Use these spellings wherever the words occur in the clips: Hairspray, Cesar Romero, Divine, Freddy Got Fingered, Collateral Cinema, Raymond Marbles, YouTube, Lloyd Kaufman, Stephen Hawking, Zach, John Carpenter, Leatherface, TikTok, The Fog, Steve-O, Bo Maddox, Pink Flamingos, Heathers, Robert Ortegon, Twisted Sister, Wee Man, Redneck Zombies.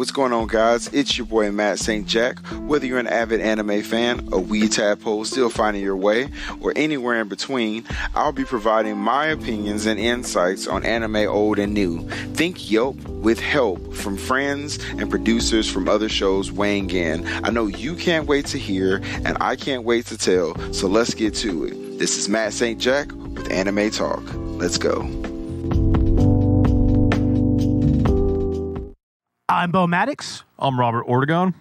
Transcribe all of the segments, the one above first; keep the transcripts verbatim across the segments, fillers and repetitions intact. what's going on, guys? It's your boy Matt Saint Jack. Whether you're an avid anime fan, a weed tadpole still finding your way, or anywhere in between, I'll be providing my opinions and insights on anime old and new. Think Yelp with help from friends and producers from other shows weighing in. I know you can't wait to hear, and I can't wait to tell, so let's get to it. This is Matt Saint Jack with Anime Talk. Let's go. I'm Bo Maddox. I'm Robert Ortegon.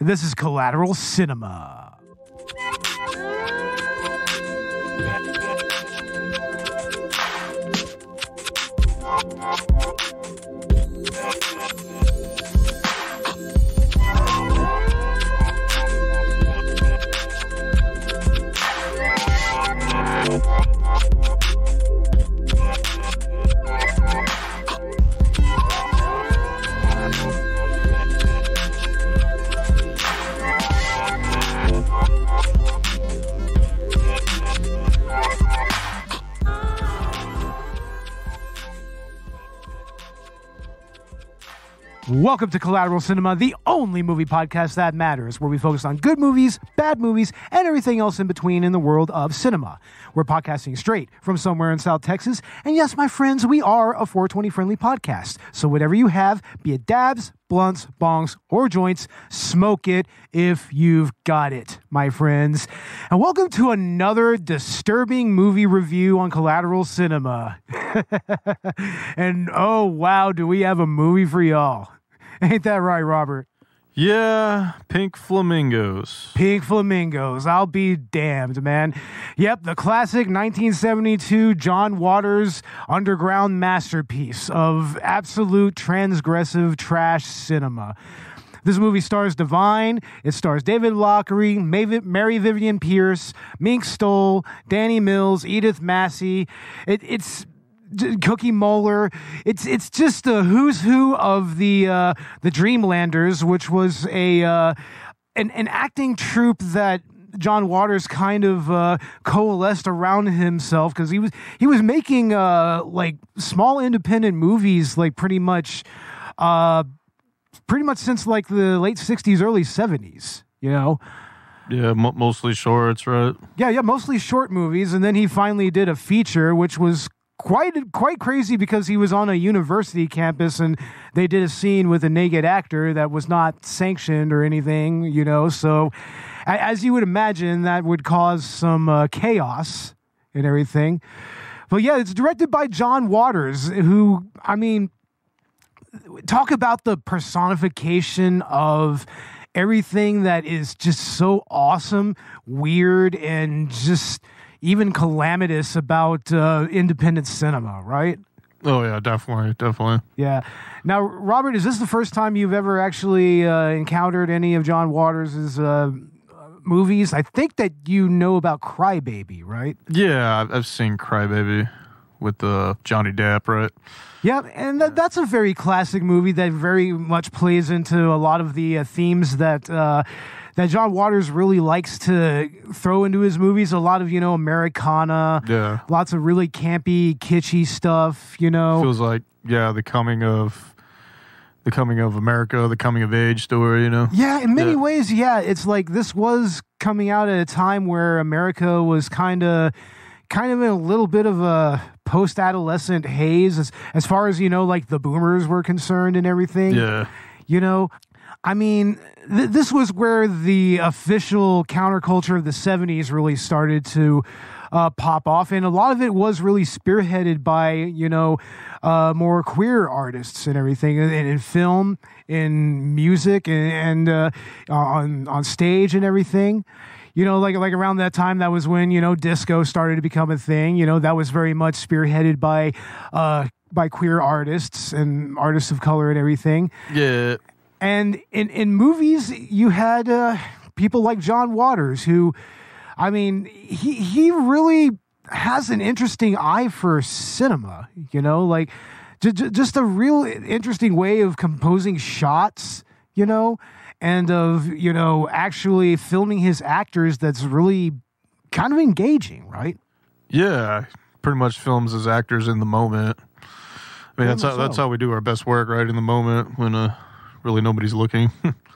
And this is Collateral Cinema. Welcome to Collateral Cinema, the only movie podcast that matters, where we focus on good movies, bad movies, and everything else in between in the world of cinema. We're podcasting straight from somewhere in South Texas, and yes, my friends, we are a four twenty friendly podcast, so whatever you have, be it dabs, blunts, bongs, or joints, smoke it if you've got it, my friends. And welcome to another disturbing movie review on Collateral Cinema. And oh, wow, do we have a movie for y'all. Ain't that right, Robert? Yeah, Pink Flamingos. Pink Flamingos. I'll be damned, man. Yep, the classic nineteen seventy-two John Waters underground masterpiece of absolute transgressive trash cinema. This movie stars Divine. It stars David Lochary, Mary Vivian Pearce, Mink Stole, Danny Mills, Edith Massey. It, it's... Cookie Moeller. It's it's just a who's who of the uh, the Dreamlanders, which was a uh, an an acting troupe that John Waters kind of uh, coalesced around himself, because he was he was making uh, like small independent movies like pretty much uh, pretty much since like the late sixties, early seventies, you know. Yeah, m- mostly shorts, right? Yeah, yeah, mostly short movies, and then he finally did a feature, which was Quite quite crazy, because he was on a university campus and they did a scene with a naked actor that was not sanctioned or anything, you know. So, as you would imagine, that would cause some uh, chaos and everything. But yeah, it's directed by John Waters, who, I mean, talk about the personification of everything that is just so awesome, weird, and just even calamitous about uh, independent cinema, right? Oh, yeah, definitely, definitely. Yeah. Now, Robert, is this the first time you've ever actually uh, encountered any of John Waters' uh, movies? I think that you know about Crybaby, right? Yeah, I've seen Crybaby with uh, Johnny Depp, right? Yeah, and th- that's a very classic movie that very much plays into a lot of the uh, themes that... Uh, that John Waters really likes to throw into his movies. A lot of, you know, Americana. Yeah. Lots of really campy, kitschy stuff, you know. Feels like, yeah, the coming of the coming of America, the coming of age story, you know. Yeah, in many yeah. ways, yeah. It's like this was coming out at a time where America was kind of kind of in a little bit of a post-adolescent haze as, as far as, you know, like the boomers were concerned and everything. Yeah. You know, I mean, th- this was where the official counterculture of the seventies really started to uh, pop off. And a lot of it was really spearheaded by, you know, uh, more queer artists and everything, and in film, in music, and, and uh, on on stage and everything. You know, like like around that time, that was when, you know, disco started to become a thing. You know, that was very much spearheaded by, uh, by queer artists and artists of color and everything. Yeah. And in, in movies, you had uh, people like John Waters, who, I mean, he he really has an interesting eye for cinema, you know, like j- j- just a real interesting way of composing shots, you know, and of, you know, actually filming his actors that's really kind of engaging, right? Yeah, pretty much films his actors in the moment. I mean, that's how, so. that's how we do our best work, right, in the moment when a... Uh... really nobody's looking.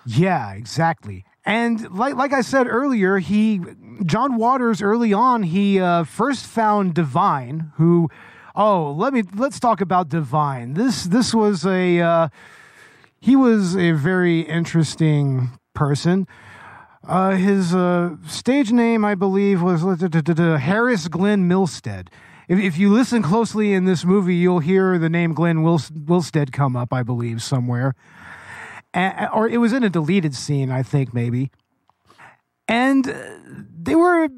Yeah, exactly. And like like I said earlier, he John Waters early on, he uh, first found Divine, who oh let me let's talk about Divine. This this was a uh, he was a very interesting person. Uh, his uh, stage name, I believe, was Harris Glenn Milstead. If, if you listen closely in this movie, you'll hear the name Glenn Wil- Wilstead come up, I believe, somewhere. Uh, or it was in a deleted scene, I think, maybe. And they were...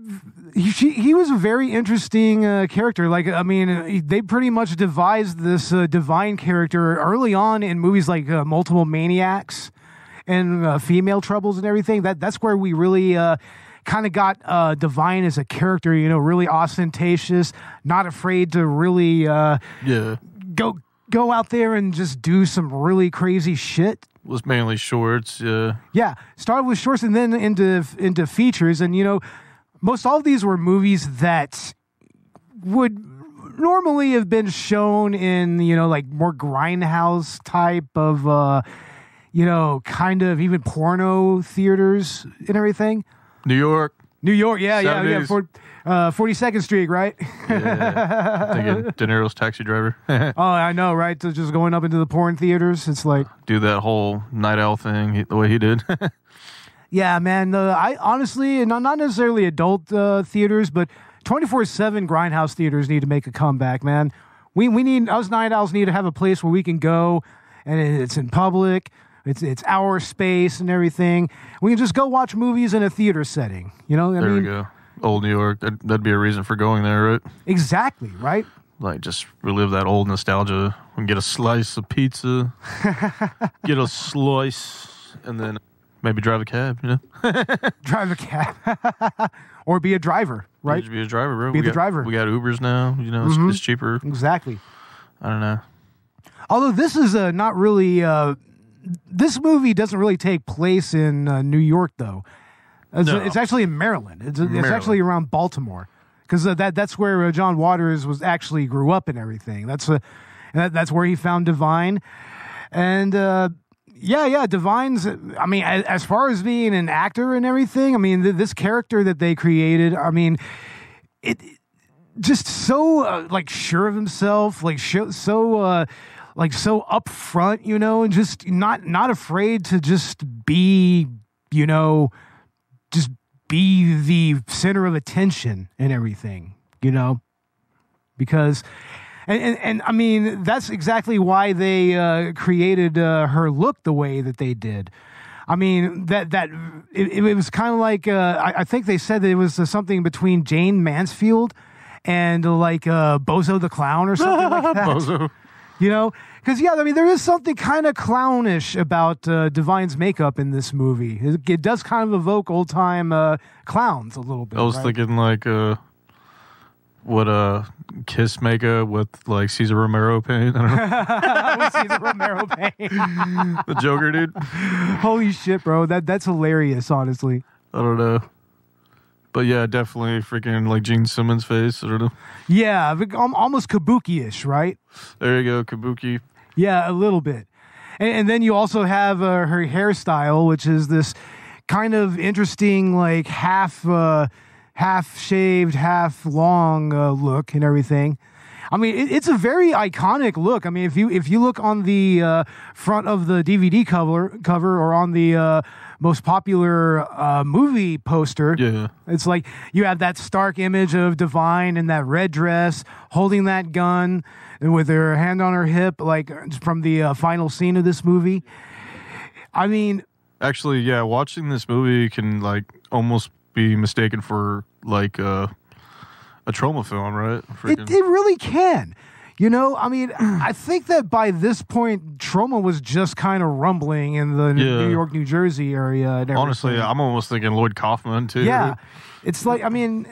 He, she, he was a very interesting uh, character. Like, I mean, they pretty much devised this uh, Divine character early on in movies like uh, Multiple Maniacs and uh, Female Troubles and everything. That That's where we really... Uh, kind of got uh, Divine as a character, you know, really ostentatious, not afraid to really uh, yeah. go go out there and just do some really crazy shit. It was mainly shorts, yeah. Yeah, started with shorts and then into into features. And, you know, most all of these were movies that would normally have been shown in, you know, like more grindhouse type of, uh, you know, kind of even porno theaters and everything. New York. New York, yeah, seventies. yeah, yeah. For, uh, forty-second Street, right? Yeah. Thinking De Niro's Taxi Driver. Oh, I know, right? So just going up into the porn theaters. It's like... Do that whole night owl thing the way he did. Yeah, man. Uh, I honestly, not, not necessarily adult uh, theaters, but twenty-four seven grindhouse theaters need to make a comeback, man. We we need... Us night owls need to have a place where we can go, and it's in public... It's it's our space and everything. We can just go watch movies in a theater setting. You know, I there mean, we go. Old New York. That'd, that'd be a reason for going there, right? Exactly, right? Like just relive that old nostalgia. We can get a slice of pizza, get a slice, and then maybe drive a cab. You know, drive a cab, or be a driver, right? Be a driver, bro. Be we the got, driver. We got Ubers now. You know, mm-hmm. it's, it's cheaper. Exactly. I don't know. Although this is uh, not really. Uh, This movie doesn't really take place in uh, New York, though. It's, no. it's actually in Maryland. It's, Maryland. It's actually around Baltimore, because uh, that that's where uh, John Waters was actually grew up and everything. That's uh, that, that's where he found Divine, and uh, yeah, yeah, Divine's. I mean, as, as far as being an actor and everything, I mean, th- this character that they created. I mean, it just so uh, like sure of himself, like sh- so. Uh, Like so upfront, you know, and just not not afraid to just be, you know, just be the center of attention and everything, you know, because, and and, and I mean that's exactly why they uh, created uh, her look the way that they did. I mean that that it, it was kind of like uh, I, I think they said that it was uh, something between Jane Mansfield and like uh, Bozo the Clown or something like that. Bozo. You know, because, yeah, I mean, there is something kind of clownish about uh, Divine's makeup in this movie. It, it does kind of evoke old-time uh, clowns a little bit. I was right? thinking, like, uh, what, uh, Kiss makeup with, like, Cesar Romero paint? I don't know. With Cesar Romero paint. The Joker, dude. Holy shit, bro. That That's hilarious, honestly. I don't know. But yeah, definitely freaking like Gene Simmons face. I don't know. Yeah, almost kabuki-ish, right? There you go, kabuki. Yeah, a little bit. And, and then you also have uh, her hairstyle, which is this kind of interesting, like half, uh, half shaved, half long uh, look and everything. I mean, it, it's a very iconic look. I mean, if you if you look on the uh, front of the D V D cover cover or on the uh, most popular uh, movie poster, yeah. It's like you have that stark image of Divine in that red dress, holding that gun, and with her hand on her hip, like from the uh, final scene of this movie. I mean, actually, yeah, watching this movie can like almost be mistaken for like. Uh, A Troma film, right? It, it really can. You know, I mean, I think that by this point, Troma was just kind of rumbling in the yeah. New York, New Jersey area. And honestly, I'm almost thinking Lloyd Kaufman, too. Yeah. It's like, I mean,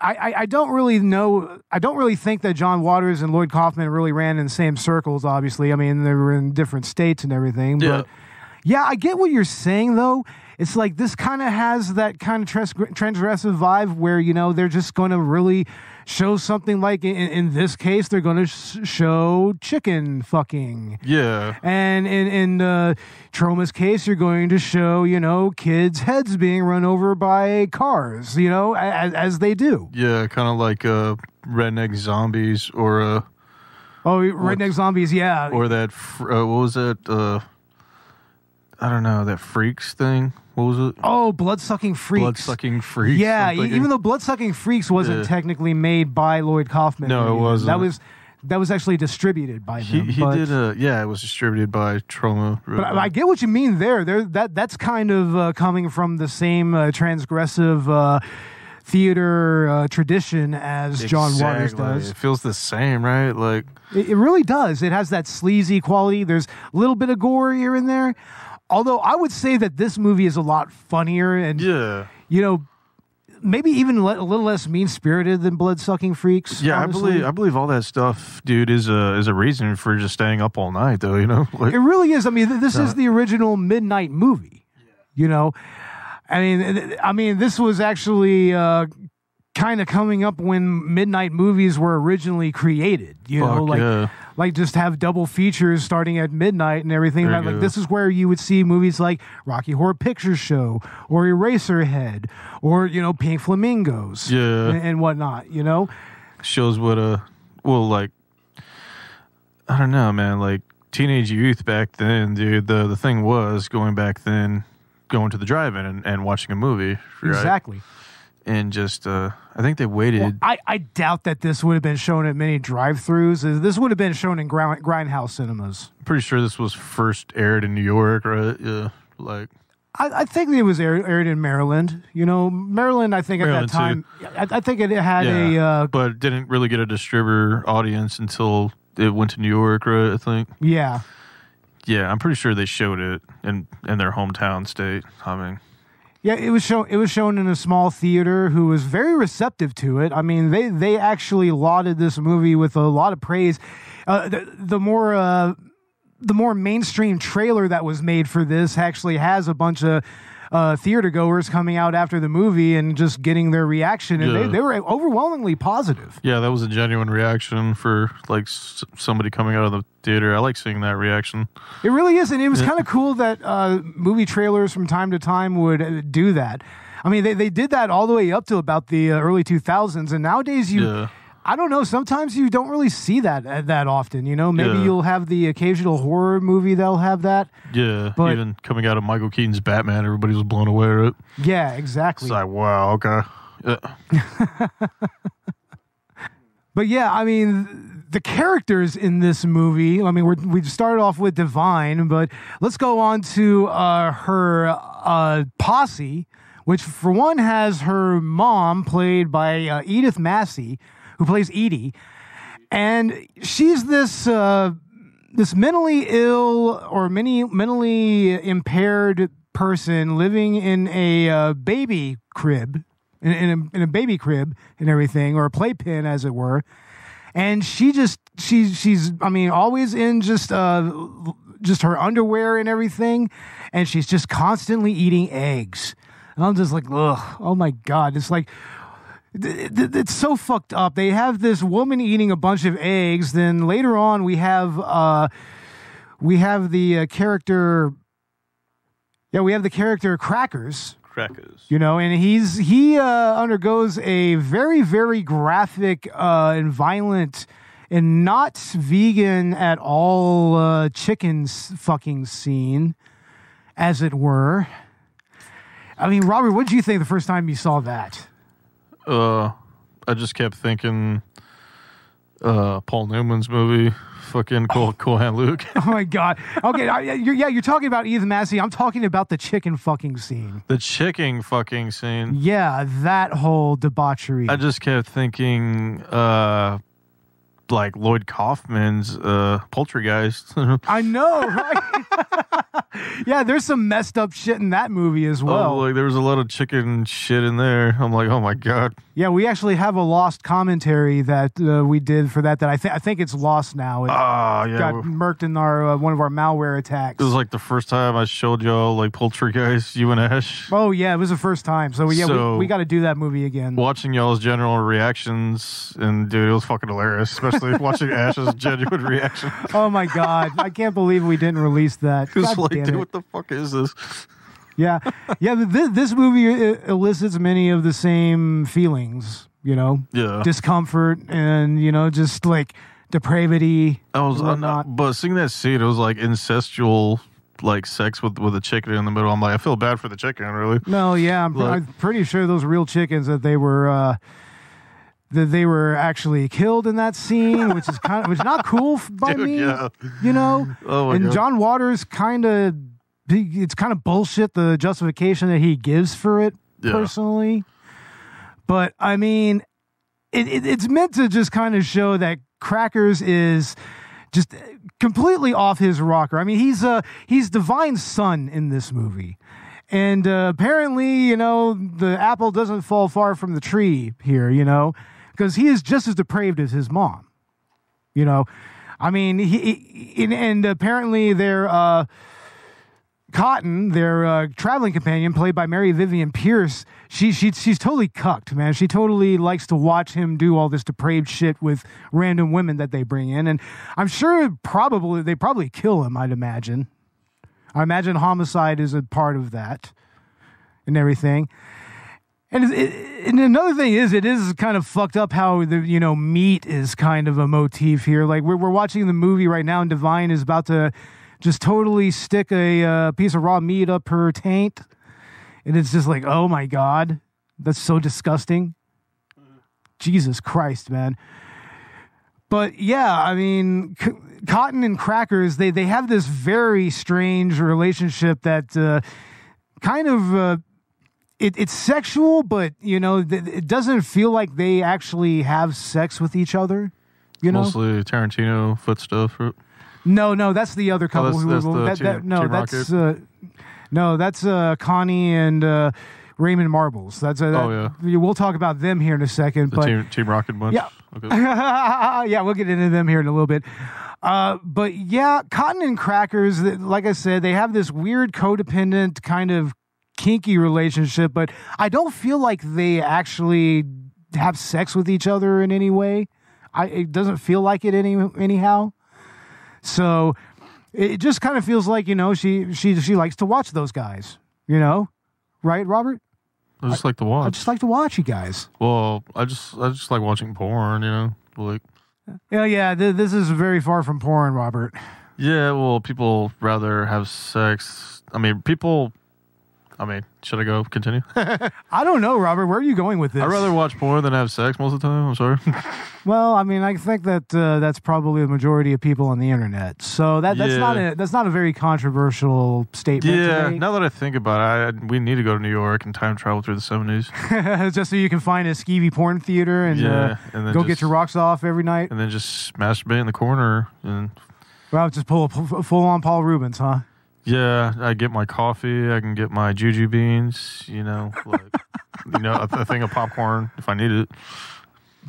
I, I, I don't really know. I don't really think that John Waters and Lloyd Kaufman really ran in the same circles, obviously. I mean, they were in different states and everything. But yeah. Yeah, I get what you're saying, though. It's like this kind of has that kind of trans- transgressive vibe where, you know, they're just going to really show something like, in, in this case, they're going to sh- show chicken fucking. Yeah. And in, in uh, Troma's case, you're going to show, you know, kids' heads being run over by cars, you know, as, as they do. Yeah, kind of like uh, Redneck Zombies or... Uh, oh, Redneck or, Zombies, yeah. Or that, uh, what was that... Uh, I don't know, that Freaks thing. What was it? Oh, Bloodsucking Freaks. Bloodsucking Freaks. Yeah, e- even though Bloodsucking Freaks wasn't yeah. technically made by Lloyd Kaufman. No, either. It wasn't. That was that was actually distributed by him. He, he did a yeah, it was distributed by Troma. But I, I get what you mean there. There that that's kind of uh, coming from the same uh, transgressive uh, theater uh, tradition as exactly. John Waters does. It feels the same, right? Like it, it really does. It has that sleazy quality. There's a little bit of gore here and there. Although I would say that this movie is a lot funnier and, yeah. you know, maybe even le- a little less mean-spirited than Bloodsucking Freaks. Yeah, honestly. I believe I believe all that stuff, dude, is a is a reason for just staying up all night, though, you know? Like, it really is. I mean, th- this not... is the original midnight movie, yeah. you know? I mean, th- I mean, this was actually uh, kind of coming up when midnight movies were originally created, you Fuck, know? like. Yeah. Like, just have double features starting at midnight and everything. Like, go. This is where you would see movies like Rocky Horror Picture Show or Eraserhead or, you know, Pink Flamingos yeah. and, and whatnot, you know? Shows what a, well, like, I don't know, man. Like, teenage youth back then, dude, the, the thing was going back then, going to the drive-in and, and watching a movie. Right? Exactly. And just, uh, I think they waited. Well, I, I doubt that this would have been shown at many drive-thrus. This would have been shown in grind, grindhouse cinemas. Pretty sure this was first aired in New York, right? Yeah, like I, I think it was aired, aired in Maryland. You know, Maryland. I think Maryland at that time, I, I think it had yeah, a, uh, but it didn't really get a distributor audience until it went to New York, right? I think. Yeah. Yeah, I'm pretty sure they showed it in in their hometown state. I mean. Yeah, it was shown. It was shown in a small theater who was very receptive to it. I mean, they they actually lauded this movie with a lot of praise. Uh, the, the more uh, the more mainstream trailer that was made for this actually has a bunch of uh, theater goers coming out after the movie and just getting their reaction, and yeah. they, they were overwhelmingly positive. Yeah, that was a genuine reaction for like s- somebody coming out of the theater. I like seeing that reaction. It really is, and it was yeah. kind of cool that uh, movie trailers from time to time would do that. I mean, they, they did that all the way up to about the uh, early two thousands, and nowadays you, yeah. I don't know, sometimes you don't really see that uh, that often, you know? Maybe yeah. you'll have the occasional horror movie that'll have that. Yeah, but, even coming out of Michael Keaton's Batman, everybody was blown away with it. Yeah, exactly. It's like, wow, okay. Yeah. But yeah, I mean... The characters in this movie, I mean, we're, we started off with Divine, but let's go on to uh, her uh, posse, which for one has her mom played by uh, Edith Massey, who plays Edie. And she's this uh, this mentally ill or many mentally impaired person living in a uh, baby crib, in, in, a, in a baby crib and everything, or a playpen, as it were. And she just, she, she's, I mean, always in just, uh, just her underwear and everything. And she's just constantly eating eggs. And I'm just like, ugh, oh my God. It's like, th- th- it's so fucked up. They have this woman eating a bunch of eggs. Then later on, we have, uh, we have the uh, character, yeah, we have the character Crackers. Crackers. You know, and he's he uh, undergoes a very, very graphic uh, and violent and not vegan at all uh, chicken fucking scene, as it were. I mean, Robert, what did you think the first time you saw that? Uh, I just kept thinking uh, Paul Newman's movie. Fucking Cool, oh. Cool Hand Luke. Oh my God. Okay, I, you're, yeah, you're talking about Edith Massey. I'm talking about the chicken fucking scene. The chicken fucking scene. Yeah, that whole debauchery. I just kept thinking, uh, like Lloyd Kaufman's uh, Poultry Geist. I know, right? Yeah, there's some messed up shit in that movie as well. Oh, like there was a lot of chicken shit in there. I'm like, oh my god. Yeah, we actually have a lost commentary that uh, we did for that. That I think I think it's lost now. It uh, yeah, got murked in our uh, one of our malware attacks. It was like the first time I showed y'all like Poultry Geist, you and Ash. Oh yeah, it was the first time. So yeah, so, we, we got to do that movie again. Watching y'all's general reactions, and dude, it was fucking hilarious. Especially watching Ash's genuine reaction. Oh my god, I can't believe we didn't release that. Like, dude, it. What the fuck is this? Yeah, yeah. This, this movie elicits many of the same feelings, you know. Yeah. Discomfort and you know just like depravity. I was not, but seeing that scene, it was like incestual, like sex with with a chicken in the middle. I'm like, I feel bad for the chicken, really. No, yeah, I'm, like, I'm pretty sure those real chickens that they were. Uh, That they were actually killed in that scene, which is kind of, which is not cool by Dude, me, yeah. you know. Oh my and God. John Waters kind of, it's kind of bullshit the justification that he gives for it yeah. personally. But I mean, it, it it's meant to just kind of show that Crackers is just completely off his rocker. I mean, he's a uh, he's Divine's son in this movie. And uh, apparently, you know, the apple doesn't fall far from the tree here, you know. Because he is just as depraved as his mom, you know. I mean, he, he and, and apparently their uh, Cotton, their uh, traveling companion, played by Mary Vivian Pearce, she she she's totally cucked, man. She totally likes to watch him do all this depraved shit with random women that they bring in, and I'm sure probably they probably kill him. I'd imagine. I imagine homicide is a part of that, and everything. And, it, and another thing is, it is kind of fucked up how the you know meat is kind of a motif here. Like we're we're watching the movie right now, and Divine is about to just totally stick a uh, piece of raw meat up her taint, and it's just like, oh my god, that's so disgusting. Jesus Christ, man. But yeah, I mean, C Cotton and Crackers, they they have this very strange relationship that uh, kind of. Uh, It, it's sexual, but, you know, th it doesn't feel like they actually have sex with each other, you know? Mostly Tarantino foot stuff. Right? No, no, that's the other couple. Oh, that's, who, that's that, that, no, Team that's, uh, no, that's uh, Connie and uh, Raymond Marbles. That's uh, that, oh, yeah. We'll talk about them here in a second. The but, team, team Rocket bunch. Yeah. Okay. Yeah, we'll get into them here in a little bit. Uh, but, yeah, Cotton and Crackers, like I said, they have this weird codependent kind of kinky relationship, but I don't feel like they actually have sex with each other in any way. I it doesn't feel like it any anyhow. So it just kind of feels like, you know, she she she likes to watch those guys, you know, right, Robert? I just I, like to watch. I just like to watch you guys. Well, I just I just like watching porn, you know, like. Yeah, yeah. Th this is very far from porn, Robert. Yeah, well, people rather have sex. I mean, people. I mean, should I go continue? I don't know, Robert. Where are you going with this? I'd rather watch porn than have sex most of the time. I'm sorry. Well, I mean, I think that uh, that's probably the majority of people on the internet. So that that's yeah. not a that's not a very controversial statement. Yeah. Today. Now that I think about it, I, we need to go to New York and time travel through the seventies, just so you can find a skeevy porn theater and, yeah, uh, and then go just, get your rocks off every night, and then just masturbate in the corner and. Wow, just pull a full on Paul Rubens, huh? Yeah, I get my coffee. I can get my juju beans. You know, like, you know, a, th a thing of popcorn if I need it.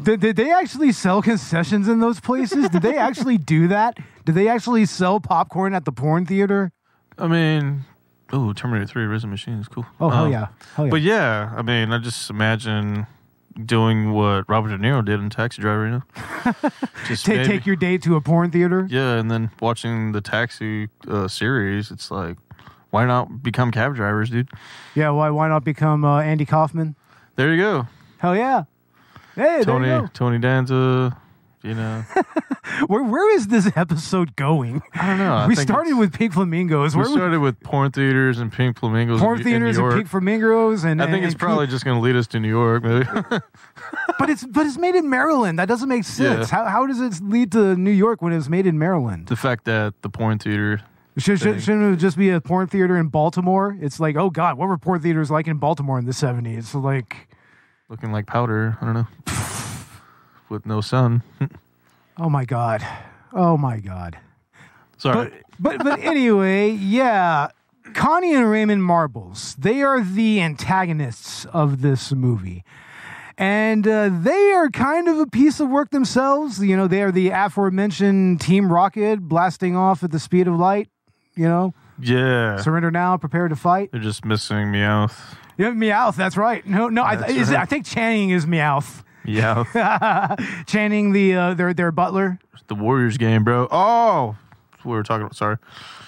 Did, did they actually sell concessions in those places? Did they actually do that? Did they actually sell popcorn at the porn theater? I mean, oh, Terminator three, Rise of Machines, cool. Oh, um, hell, yeah. hell yeah! But yeah, I mean, I just imagine doing what Robert De Niro did in Taxi Driver. You know, just take maybe. take your date to a porn theater. Yeah, and then watching the Taxi uh, series, it's like, why not become cab drivers, dude? Yeah, why why not become uh, Andy Kaufman? There you go. Hell yeah! Hey, Tony there you go. Tony Danza. You know, where where is this episode going? I don't know. I we started with Pink Flamingos. We where started we... with porn theaters and Pink Flamingos. Porn in, theaters in and Pink Flamingos, and I think and, it's and probably Pink... just going to lead us to New York, maybe. but it's but it's made in Maryland. That doesn't make sense. Yeah. How how does it lead to New York when it's made in Maryland? The fact that the porn theater should, should, shouldn't it just be a porn theater in Baltimore? It's like, oh god, what were porn theaters like in Baltimore in the seventies? It's like looking like powder. I don't know. With no sun. Oh my god! Oh my god! Sorry, but but, but anyway, yeah. Connie and Raymond Marbles, they are the antagonists of this movie. And uh, they are kind of a piece of work themselves. You know, they are the aforementioned Team Rocket blasting off at the speed of light, you know. Yeah. Surrender now, prepare to fight. They're just missing Meowth. Yeah, Meowth, that's right. No, no, that's I, th- right. Is, I think Channing is Meowth. Yeah. Channing, the, uh, their, their butler. It's the Warriors game, bro. Oh, that's what we were talking about. Sorry.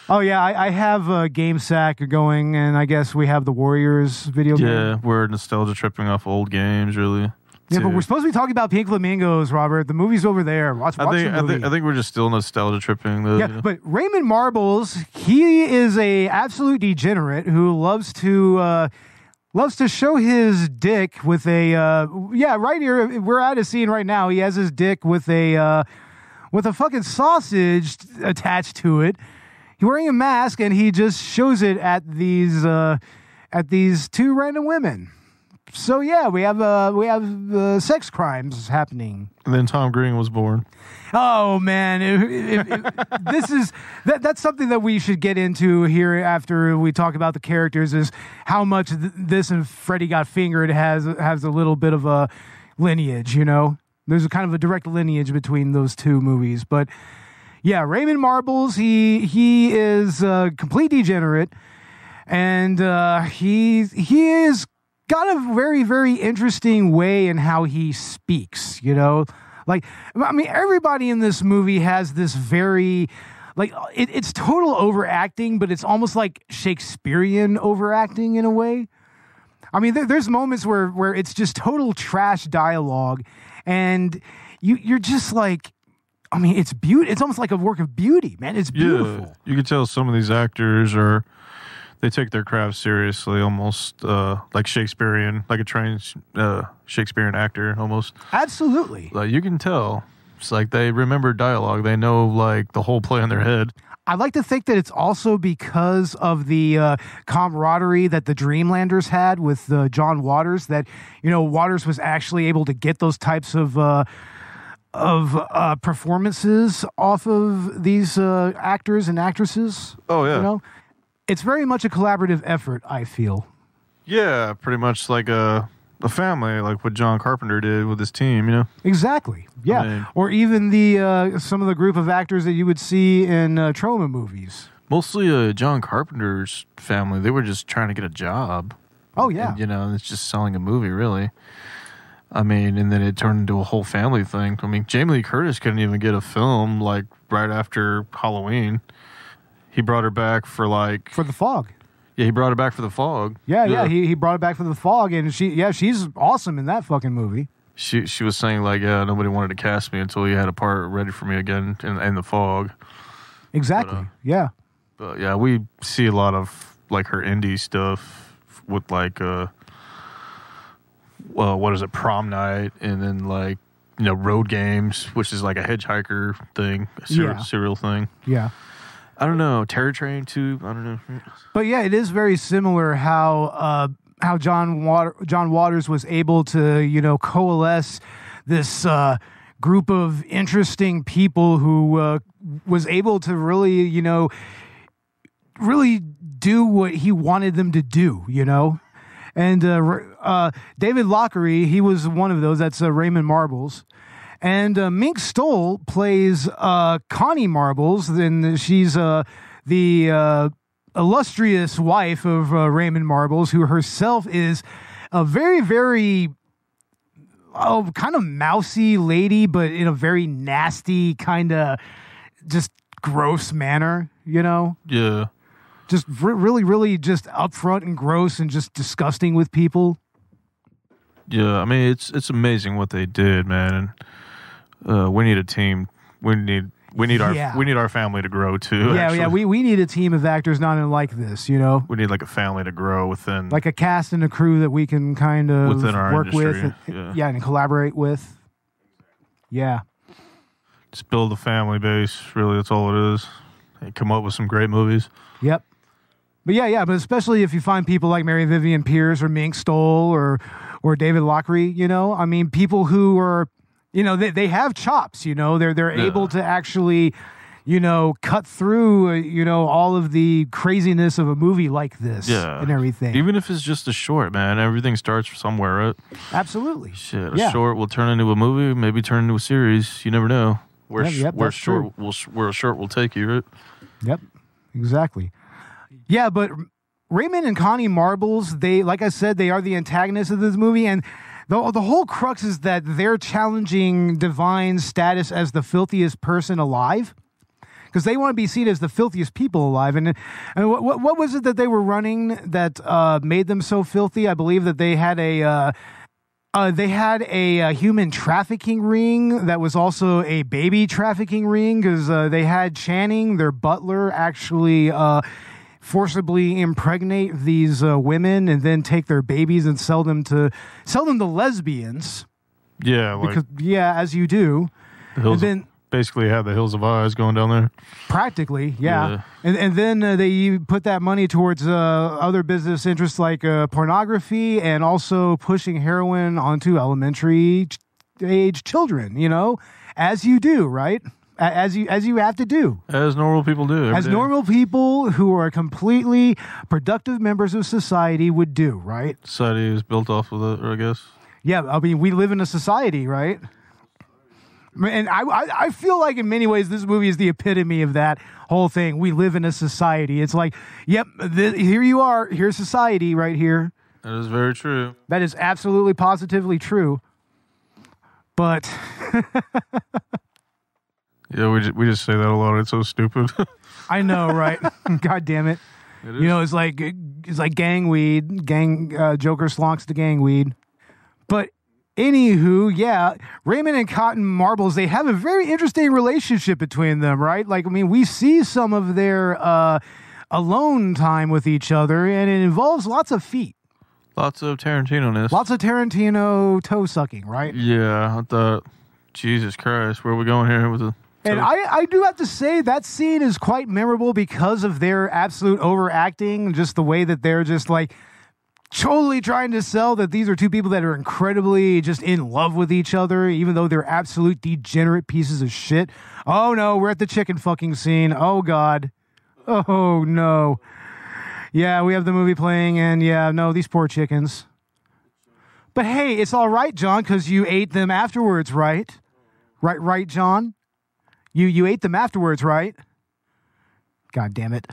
Oh, yeah, I, I have a uh, Game Sack going, and I guess we have the Warriors video yeah, game. Yeah, we're nostalgia tripping off old games, really. Yeah, too. But we're supposed to be talking about Pink Flamingos, Robert. The movie's over there. Watch, watch I think, the movie. I think, I think we're just still nostalgia tripping. The, yeah, you know. But Raymond Marbles, he is a absolute degenerate who loves to uh, loves to show his dick with a uh, yeah. Right here, we're at a scene right now. He has his dick with a uh, with a fucking sausage attached to it. He's wearing a mask, and he just shows it at these uh, at these two random women. So yeah, we have uh, we have uh, sex crimes happening. And then Tom Green was born. Oh man, it, it, it, this is that, that's something that we should get into here after we talk about the characters. Is how much th- this and Freddy Got Fingered has has a little bit of a lineage. You know, there's a kind of a direct lineage between those two movies, but. Yeah, Raymond Marbles, he he is a complete degenerate, and uh, he he is got a very, very interesting way in how he speaks, you know? Like, I mean, everybody in this movie has this very, like, it, it's total overacting, but it's almost like Shakespearean overacting in a way. I mean, there, there's moments where, where it's just total trash dialogue, and you you're just like... I mean, it's beautiful. It's almost like a work of beauty, man. It's beautiful. Yeah. You can tell some of these actors are, they take their craft seriously, almost uh, like Shakespearean, like a trained uh, Shakespearean actor, almost. Absolutely. Like you can tell. It's like they remember dialogue. They know like the whole play in their head. I like to think that it's also because of the uh, camaraderie that the Dreamlanders had with uh, John Waters. That you know, Waters was actually able to get those types of. Uh, Of uh, performances off of these uh, actors and actresses. Oh yeah, you know, it's very much a collaborative effort. I feel. Yeah, pretty much like a a family, like what John Carpenter did with his team. You know. Exactly. Yeah, I mean, or even the uh, some of the group of actors that you would see in uh, Troma movies. Mostly uh, John Carpenter's family. They were just trying to get a job. Oh yeah, and, you know, it's just selling a movie, really. I mean, and then it turned into a whole family thing. I mean, Jamie Lee Curtis couldn't even get a film, like, right after Halloween. He brought her back for, like... For The Fog. Yeah, he brought her back for The Fog. Yeah, yeah, yeah he, he brought her back for The Fog, and she, yeah, she's awesome in that fucking movie. She she was saying, like, yeah, nobody wanted to cast me until you had a part ready for me again in, in The Fog. Exactly, but, uh, yeah. But, yeah, we see a lot of, like, her indie stuff with, like... uh Well, what is it, prom night, and then, like, you know, road games, which is like a hitchhiker thing, a serial, yeah. serial thing. Yeah. I don't know, Terror Train, too, I don't know. But, yeah, it is very similar how uh, how John Water- John Waters was able to, you know, coalesce this uh, group of interesting people who uh, was able to really, you know, really do what he wanted them to do, you know? And uh, uh, David Lochary, he was one of those. That's uh, Raymond Marbles. And uh, Mink Stole plays uh, Connie Marbles. And she's uh, the uh, illustrious wife of uh, Raymond Marbles, who herself is a very, very oh, kind of mousy lady, but in a very nasty, kind of just gross manner, you know? Yeah. Just really, really just upfront and gross and just disgusting with people. Yeah, I mean, it's it's amazing what they did, man. And uh, we need a team. We need we need yeah. our we need our family to grow too. Yeah, actually. yeah. We we need a team of actors not unlike this. You know, we need like a family to grow within, like a cast and a crew that we can kind of within our work industry. with, yeah. yeah, and collaborate with. Yeah, just build a family base. Really, that's all it is. And come up with some great movies. Yep. But yeah, yeah, but especially if you find people like Mary Vivian Pearce or Mink Stole or or David Lochary, you know, I mean, people who are, you know, they, they have chops, you know, they're they're yeah. able to actually, you know, cut through, you know, all of the craziness of a movie like this yeah. and everything. Even if it's just a short, man, everything starts somewhere, right? Absolutely. Shit, a yeah. short will turn into a movie, maybe turn into a series. You never know where, yeah, yep, where, short will, where a short will take you, right? Yep, exactly. Yeah, but Raymond and Connie Marbles, they, like I said, they are the antagonists of this movie, and The, the whole crux is that they're challenging Divine's status as the filthiest person alive, because they want to be seen as the filthiest people alive. And and what what, what was it that they were running that uh, made them so filthy? I believe that they had a uh, uh, they had a uh, human trafficking ring that was also a baby trafficking ring, because uh, they had Channing, their butler, actually Uh, forcibly impregnate these uh, women and then take their babies and sell them to sell them to lesbians. Yeah, like, because, yeah, as you do. The hills and then of, basically had the Hills of Eyes going down there. Practically, yeah. yeah. And and then uh, they put that money towards uh, other business interests like uh, pornography and also pushing heroin onto elementary age children. You know, as you do, right? As you as you have to do. As normal people do. As normal people who are completely productive members of society would do, right? Society is built off of that, I guess. Yeah, I mean, we live in a society, right? And I, I, I feel like in many ways this movie is the epitome of that whole thing. We live in a society. It's like, yep, th- here you are. Here's society right here. That is very true. That is absolutely positively true. But... Yeah, we just, we just say that a lot. It's so stupid. I know, right? God damn it. It is. You know, it's like it's like gang weed, gang uh, Joker slonks to gang weed. But anywho, yeah, Raymond and Cotton Marbles, they have a very interesting relationship between them, right? Like, I mean, we see some of their uh, alone time with each other, and it involves lots of feet. Lots of Tarantino-ness. Lots of Tarantino toe-sucking, right? Yeah, I thought, Jesus Christ, where are we going here with the... And I, I do have to say that scene is quite memorable because of their absolute overacting, just the way that they're just like totally trying to sell that these are two people that are incredibly just in love with each other, even though they're absolute degenerate pieces of shit. Oh, no, we're at the chicken fucking scene. Oh, God. Oh, no. Yeah, we have the movie playing and yeah, no, these poor chickens. But hey, it's all right, John, because you ate them afterwards, right? Right, right, John? You you ate them afterwards, right? God damn it.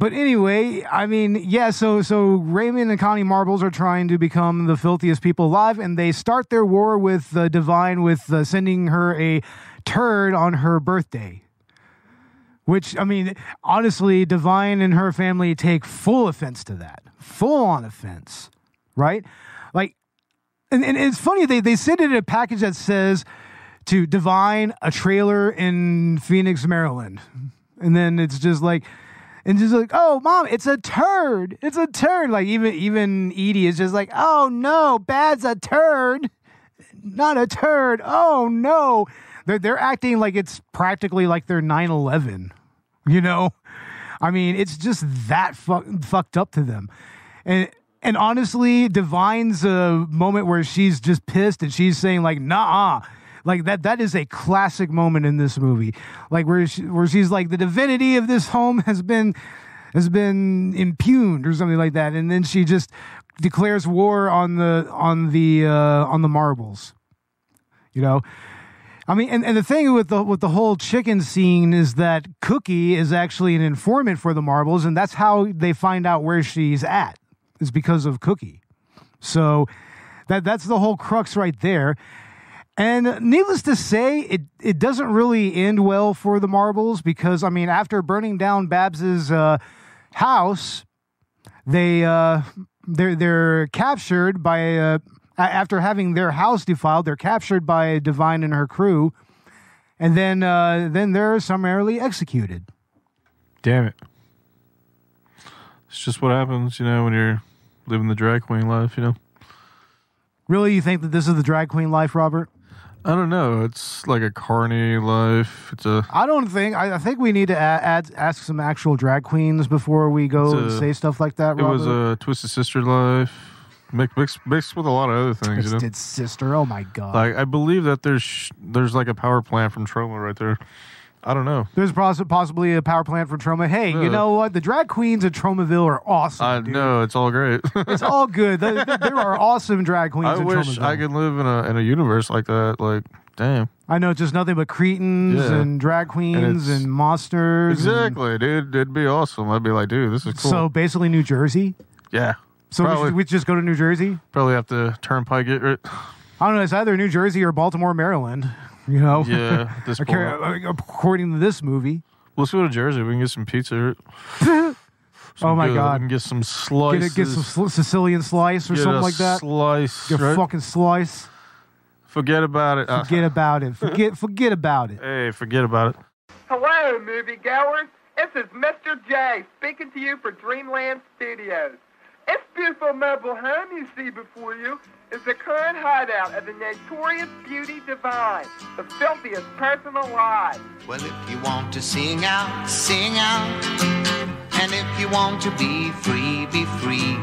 But anyway, I mean, yeah, so so Raymond and Connie Marbles are trying to become the filthiest people alive, and they start their war with uh, Divine with uh, sending her a turd on her birthday. Which, I mean, honestly, Divine and her family take full offense to that. Full-on offense, right? Like, and, and it's funny, they, they send it in a package that says... to Divine, a trailer in Phoenix, Maryland. And then it's just like, and just like, oh, mom, it's a turd. It's a turd. Like even, even Edie is just like, oh no, Bad's a turd. Not a turd. Oh no. They're, they're acting like it's practically like they're nine eleven, you know? I mean, it's just that fuck, fucked up to them. And and honestly, Divine's a moment where she's just pissed and she's saying like, nah-uh. Like, that that is a classic moment in this movie. Like, where she, where she's like, the divinity of this home has been has been impugned or something like that. And then she just declares war on the on the uh, on the marbles. You know? I mean, and, and the thing with the with the whole chicken scene is that Cookie is actually an informant for the marbles, and that's how they find out where she's at, is because of Cookie. So that that's the whole crux right there. And needless to say, it, it doesn't really end well for the Marbles because, I mean, after burning down Babs's uh, house, they, uh, they're, they're captured by, uh, after having their house defiled, they're captured by Divine and her crew, and then, uh, then they're summarily executed. Damn it. It's just what happens, you know, when you're living the drag queen life, you know? Really, you think that this is the drag queen life, Robert? I don't know. It's like a carny life. It's a. I don't think. I, I think we need to add, add, ask some actual drag queens before we go a, and say stuff like that. It Robert. was a Twisted Sister life, mixed, mixed, mixed with a lot of other things. Twisted you know? Sister. Oh my god! Like I believe that there's there's like a power plant from Troma right there. I don't know. There's possibly a power plant from Troma. Hey, yeah. You know what? The drag queens at Tromaville are awesome. I dude. know. It's all great. It's all good. There, there are awesome drag queens I in Tromaville. I wish I could live in a, in a universe like that. Like, damn. I know. Just nothing but cretins yeah. and drag queens and, and monsters. Exactly, and, dude. It'd be awesome. I'd be like, dude, this is cool. So basically New Jersey? Yeah. So probably, we, should, we just go to New Jersey? Probably have to turnpike it. Right? I don't know. It's either New Jersey or Baltimore, Maryland. You know? Yeah. This according to this movie. Let's go to Jersey. We can get some pizza. some oh, my good. God. We can get some slices. Get, a, get some sl Sicilian slice or get something like that. Slice, get a right? fucking slice. Forget about it. Forget uh, about it. Forget forget about it. Hey, forget about it. Hello, moviegoers. This is Mister J speaking to you for Dreamland Studios. This beautiful mobile home you see before you is the current hideout of the notorious beauty Divine, the filthiest person alive. Well, if you want to sing out, sing out. And if you want to be free, be free.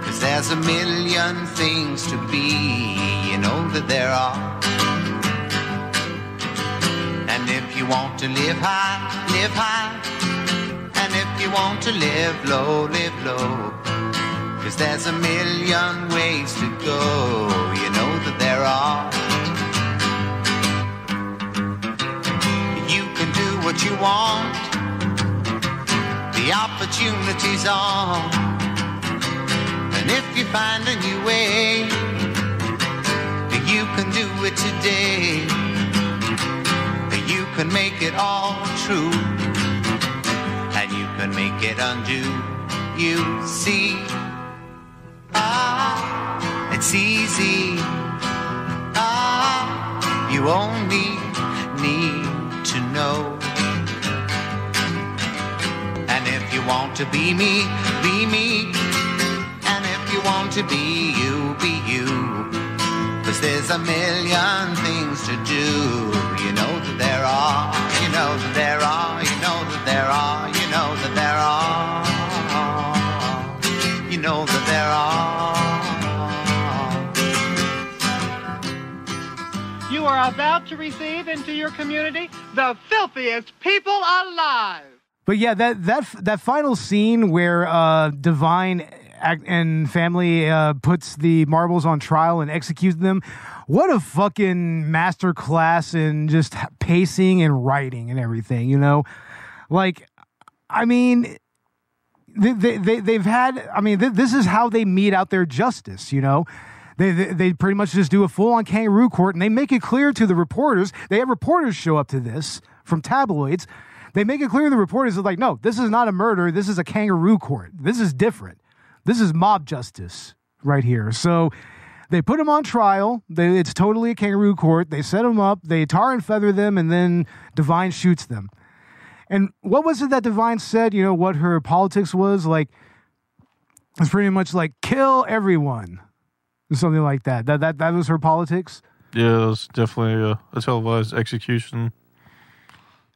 Because there's a million things to be, you know that there are. And if you want to live high, live high. And if you want to live low, live low. Cause there's a million ways to go, you know that there are. You can do what you want, the opportunity's on. And if you find a new way, you can do it today. You can make it all true, and you can make it undo, you see. Ah, it's easy. Ah, you only need to know. And if you want to be me, be me. And if you want to be you, be you. Cause there's a million things to do. You know that there are. You know that there are. You know that there are. You know that there are. You know that there are. You are about to receive into your community the filthiest people alive. But yeah, that that that final scene where uh, Divine and family uh, puts the marbles on trial and executes them. What a fucking masterclass in just pacing and writing and everything, you know? Like, I mean. They, they, they, they've had, I mean, th this is how they mete out their justice, you know? They, they, they pretty much just do a full-on kangaroo court, and they make it clear to the reporters. They have reporters show up to this from tabloids. They make it clear to the reporters that, like, no, this is not a murder. This is a kangaroo court. This is different. This is mob justice right here. So they put him on trial. They, it's totally a kangaroo court. They set him up. They tar and feather them, and then Divine shoots them. And what was it that Divine said, you know, what her politics was? Like, it's pretty much like, kill everyone. Or something like that. That that, that was her politics? Yeah, that was definitely a, a televised execution.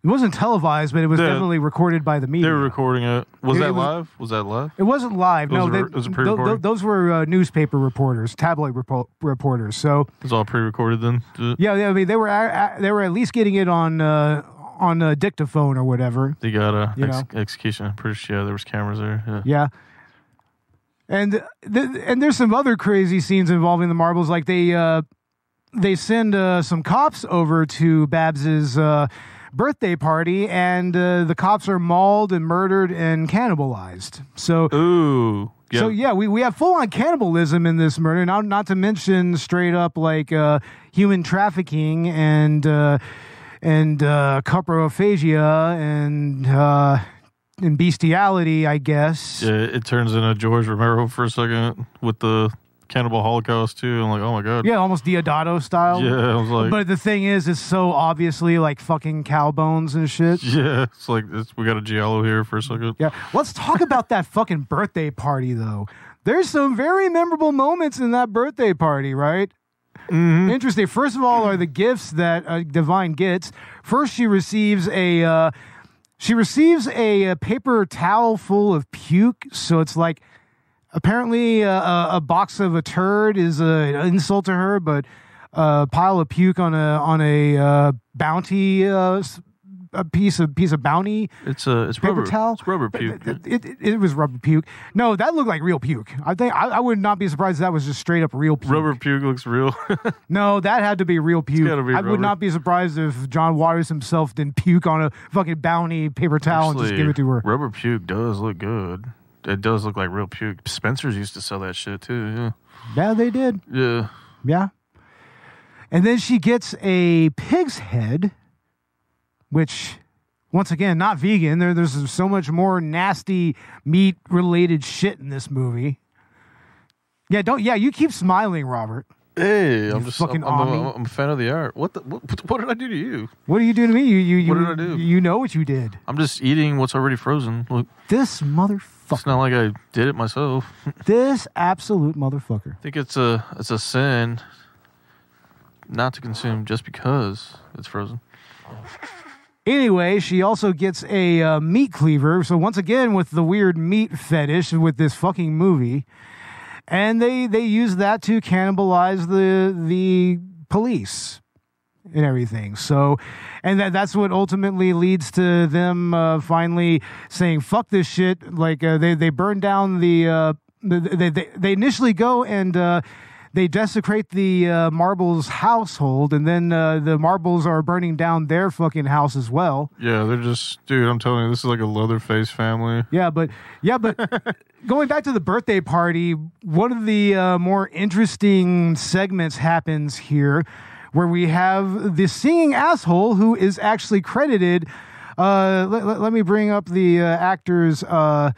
It wasn't televised, but it was yeah. definitely recorded by the media. They were recording it. Was it, that it was, live? Was that live? It wasn't live. Those no, were, they, it was a pre-recording. Th th those were uh, newspaper reporters, tabloid rep reporters. So it was all pre-recorded then? Yeah, yeah. I mean, they were, uh, they were at least getting it on... Uh, on a dictaphone or whatever. They got a ex know? execution. I'm pretty sure there was cameras there. Yeah. yeah. And th and there's some other crazy scenes involving the marbles. Like they uh, they send uh, some cops over to Babs's uh, birthday party, and uh, the cops are mauled and murdered and cannibalized. So ooh. Yep. So yeah, we we have full on cannibalism in this murder. Not not to mention straight up like uh, human trafficking and. Uh, And uh, coprophagia and uh, and bestiality, I guess. Yeah, it turns into George Romero for a second with the Cannibal Holocaust too. I'm like, oh my god. Yeah, almost Deodato style. Yeah, I was like. But the thing is, it's so obviously like fucking cow bones and shit. Yeah, it's like it's, we got a giallo here for a second. Yeah, let's talk about that fucking birthday party though. There's some very memorable moments in that birthday party, right? Mm-hmm. Interesting. First of all, are the gifts that uh, Divine gets. First, she receives a uh, she receives a, a paper towel full of puke. So it's like apparently uh, a box of a turd is an insult to her, but a pile of puke on a on a uh, bounty uh, a piece of piece of bounty. It's a it's paper rubber towel. It's rubber puke. It, it, it, it was rubber puke. No, that looked like real puke. I think I, I would not be surprised if that was just straight up real puke. Rubber puke looks real. No, that had to be real puke. It's gotta be I rubber. Would not be surprised if John Waters himself didn't puke on a fucking bounty paper towel. Actually, and just give it to her. Rubber puke does look good. It does look like real puke. Spencer's used to sell that shit too. Yeah, yeah, they did. Yeah, yeah. And then she gets a pig's head, which, once again, not vegan. There, there's so much more nasty meat-related shit in this movie. Yeah, don't. Yeah, you keep smiling, Robert. Hey, you I'm just fucking. I'm, I'm, I'm a fan of the art. What, the, what? What did I do to you? What do you do to me? You, you, you. What did I do? You know what you did. I'm just eating what's already frozen. Look, this motherfucker. It's not like I did it myself. This absolute motherfucker. I think it's a it's a sin not to consume just because it's frozen. Anyway, she also gets a uh, meat cleaver. So once again, with the weird meat fetish with this fucking movie. And they, they use that to cannibalize the the police and everything. So, and that that's what ultimately leads to them uh, finally saying, fuck this shit. Like, uh, they, they burn down the... Uh, they, they, they initially go and... Uh, They desecrate the uh, Marbles household, and then uh, the Marbles are burning down their fucking house as well. Yeah, they're just... Dude, I'm telling you, this is like a Leatherface family. Yeah, but... Yeah, but... Going back to the birthday party, one of the uh, more interesting segments happens here, where we have the singing asshole who is actually credited... Uh, let, let, let me bring up the uh, actor's... Uh,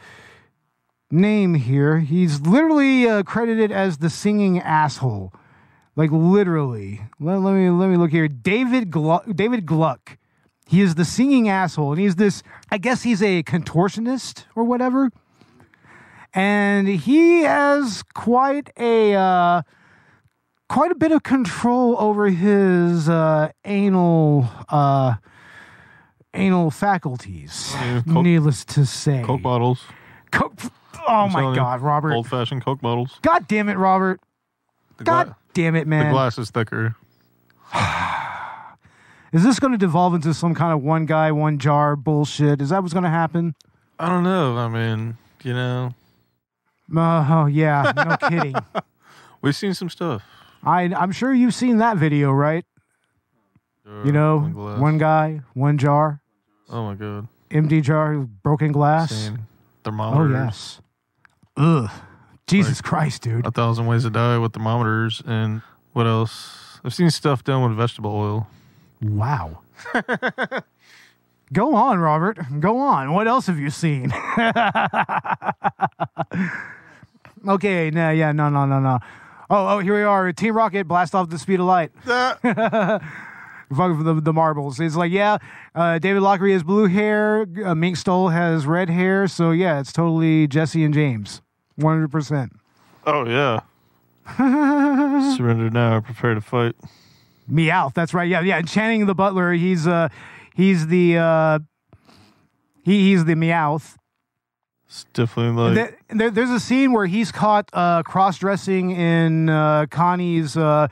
name here. He's literally uh, credited as the singing asshole, like literally. Let, let me let me look here. David Gluck, David Gluck. He is the singing asshole, and he's this. I guess he's a contortionist or whatever, and he has quite a uh, quite a bit of control over his uh, anal. Uh, anal faculties. Yeah, Coke, needless to say, Coke bottles. Coke. Oh my God, Robert. Old-fashioned Coke bottles. God damn it, Robert. God damn it, man. The glass is thicker. Is this going to devolve into some kind of one guy, one jar bullshit? Is that what's going to happen? I don't know. I mean, you know. Uh, oh, yeah. No kidding. We've seen some stuff. I, I'm sure you've seen that video, right? Jar, you know, one, one guy, one jar. Oh, my God. Empty jar, broken glass. Same. Thermometers. Oh, yes. Ugh. Jesus like, Christ, dude. A thousand ways to die with thermometers and what else? I've seen stuff done with vegetable oil. Wow. Go on, Robert. Go on. What else have you seen? Okay, no, yeah, no, no, no, no. Oh, oh, here we are. Team Rocket, blast off the speed of light. Fucking the, the Marbles. It's like, yeah, uh, David Lochary has blue hair. Uh, Mink Stole has red hair. So, yeah, it's totally Jesse and James. one hundred percent. Oh, yeah. Surrender now. Prepare to fight. Meowth. That's right. Yeah, yeah. Channing the butler. He's uh, he's the uh, he, he's the Meowth. Stiffly like. There, there, there's a scene where he's caught uh, cross-dressing in uh, Connie's... Uh,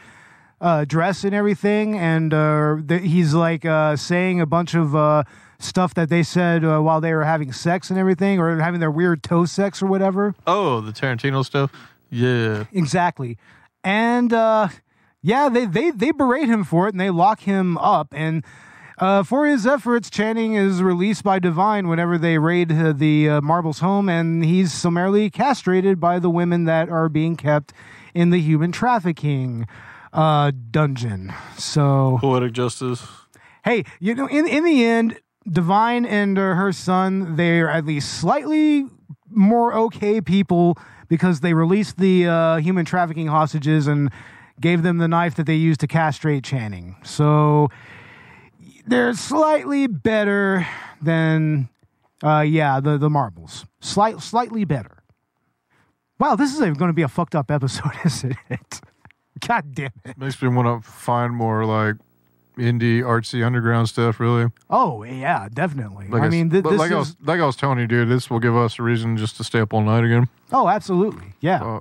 Uh, dress and everything, and uh, th- he's like uh, saying a bunch of uh, stuff that they said uh, while they were having sex and everything, or having their weird toe sex or whatever. Oh, the Tarantino stuff. Yeah, exactly. And uh, yeah, they, they they berate him for it, and they lock him up. And uh, for his efforts, Channing is released by Divine whenever they raid uh, the uh, Marbles' home, and he's summarily castrated by the women that are being kept in the human trafficking Uh, dungeon. So poetic justice. Hey, you know, in in the end, Divine and uh, her son, they're at least slightly more okay people because they released the uh, human trafficking hostages and gave them the knife that they used to castrate Channing. So they're slightly better than, uh, yeah, the the Marbles. Slight, slightly better. Wow, this is going to be a fucked up episode, isn't it? God damn it. Makes me want to find more like indie, artsy, underground stuff, really. Oh, yeah, definitely. Like I, I mean, th- this like is... I was, like I was telling you, dude, this will give us a reason just to stay up all night again. Oh, absolutely. Yeah. Uh,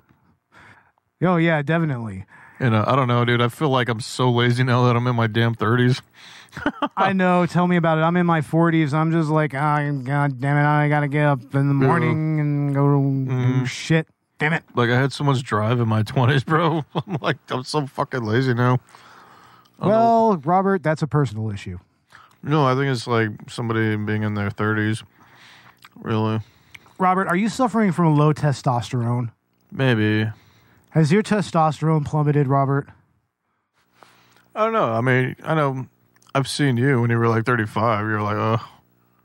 oh, yeah, definitely. And uh, I don't know, dude. I feel like I'm so lazy now that I'm in my damn thirties. I know. Tell me about it. I'm in my forties. I'm just like, oh, God damn it. I got to get up in the morning yeah. and go to mm. do shit. Damn it. Like, I had so much drive in my twenties, bro. I'm like, I'm so fucking lazy now. Well, know. Robert, that's a personal issue. No, I think it's like somebody being in their thirties. Really. Robert, are you suffering from low testosterone? Maybe. Has your testosterone plummeted, Robert? I don't know. I mean, I know I've seen you when you were like thirty-five. You were like, oh.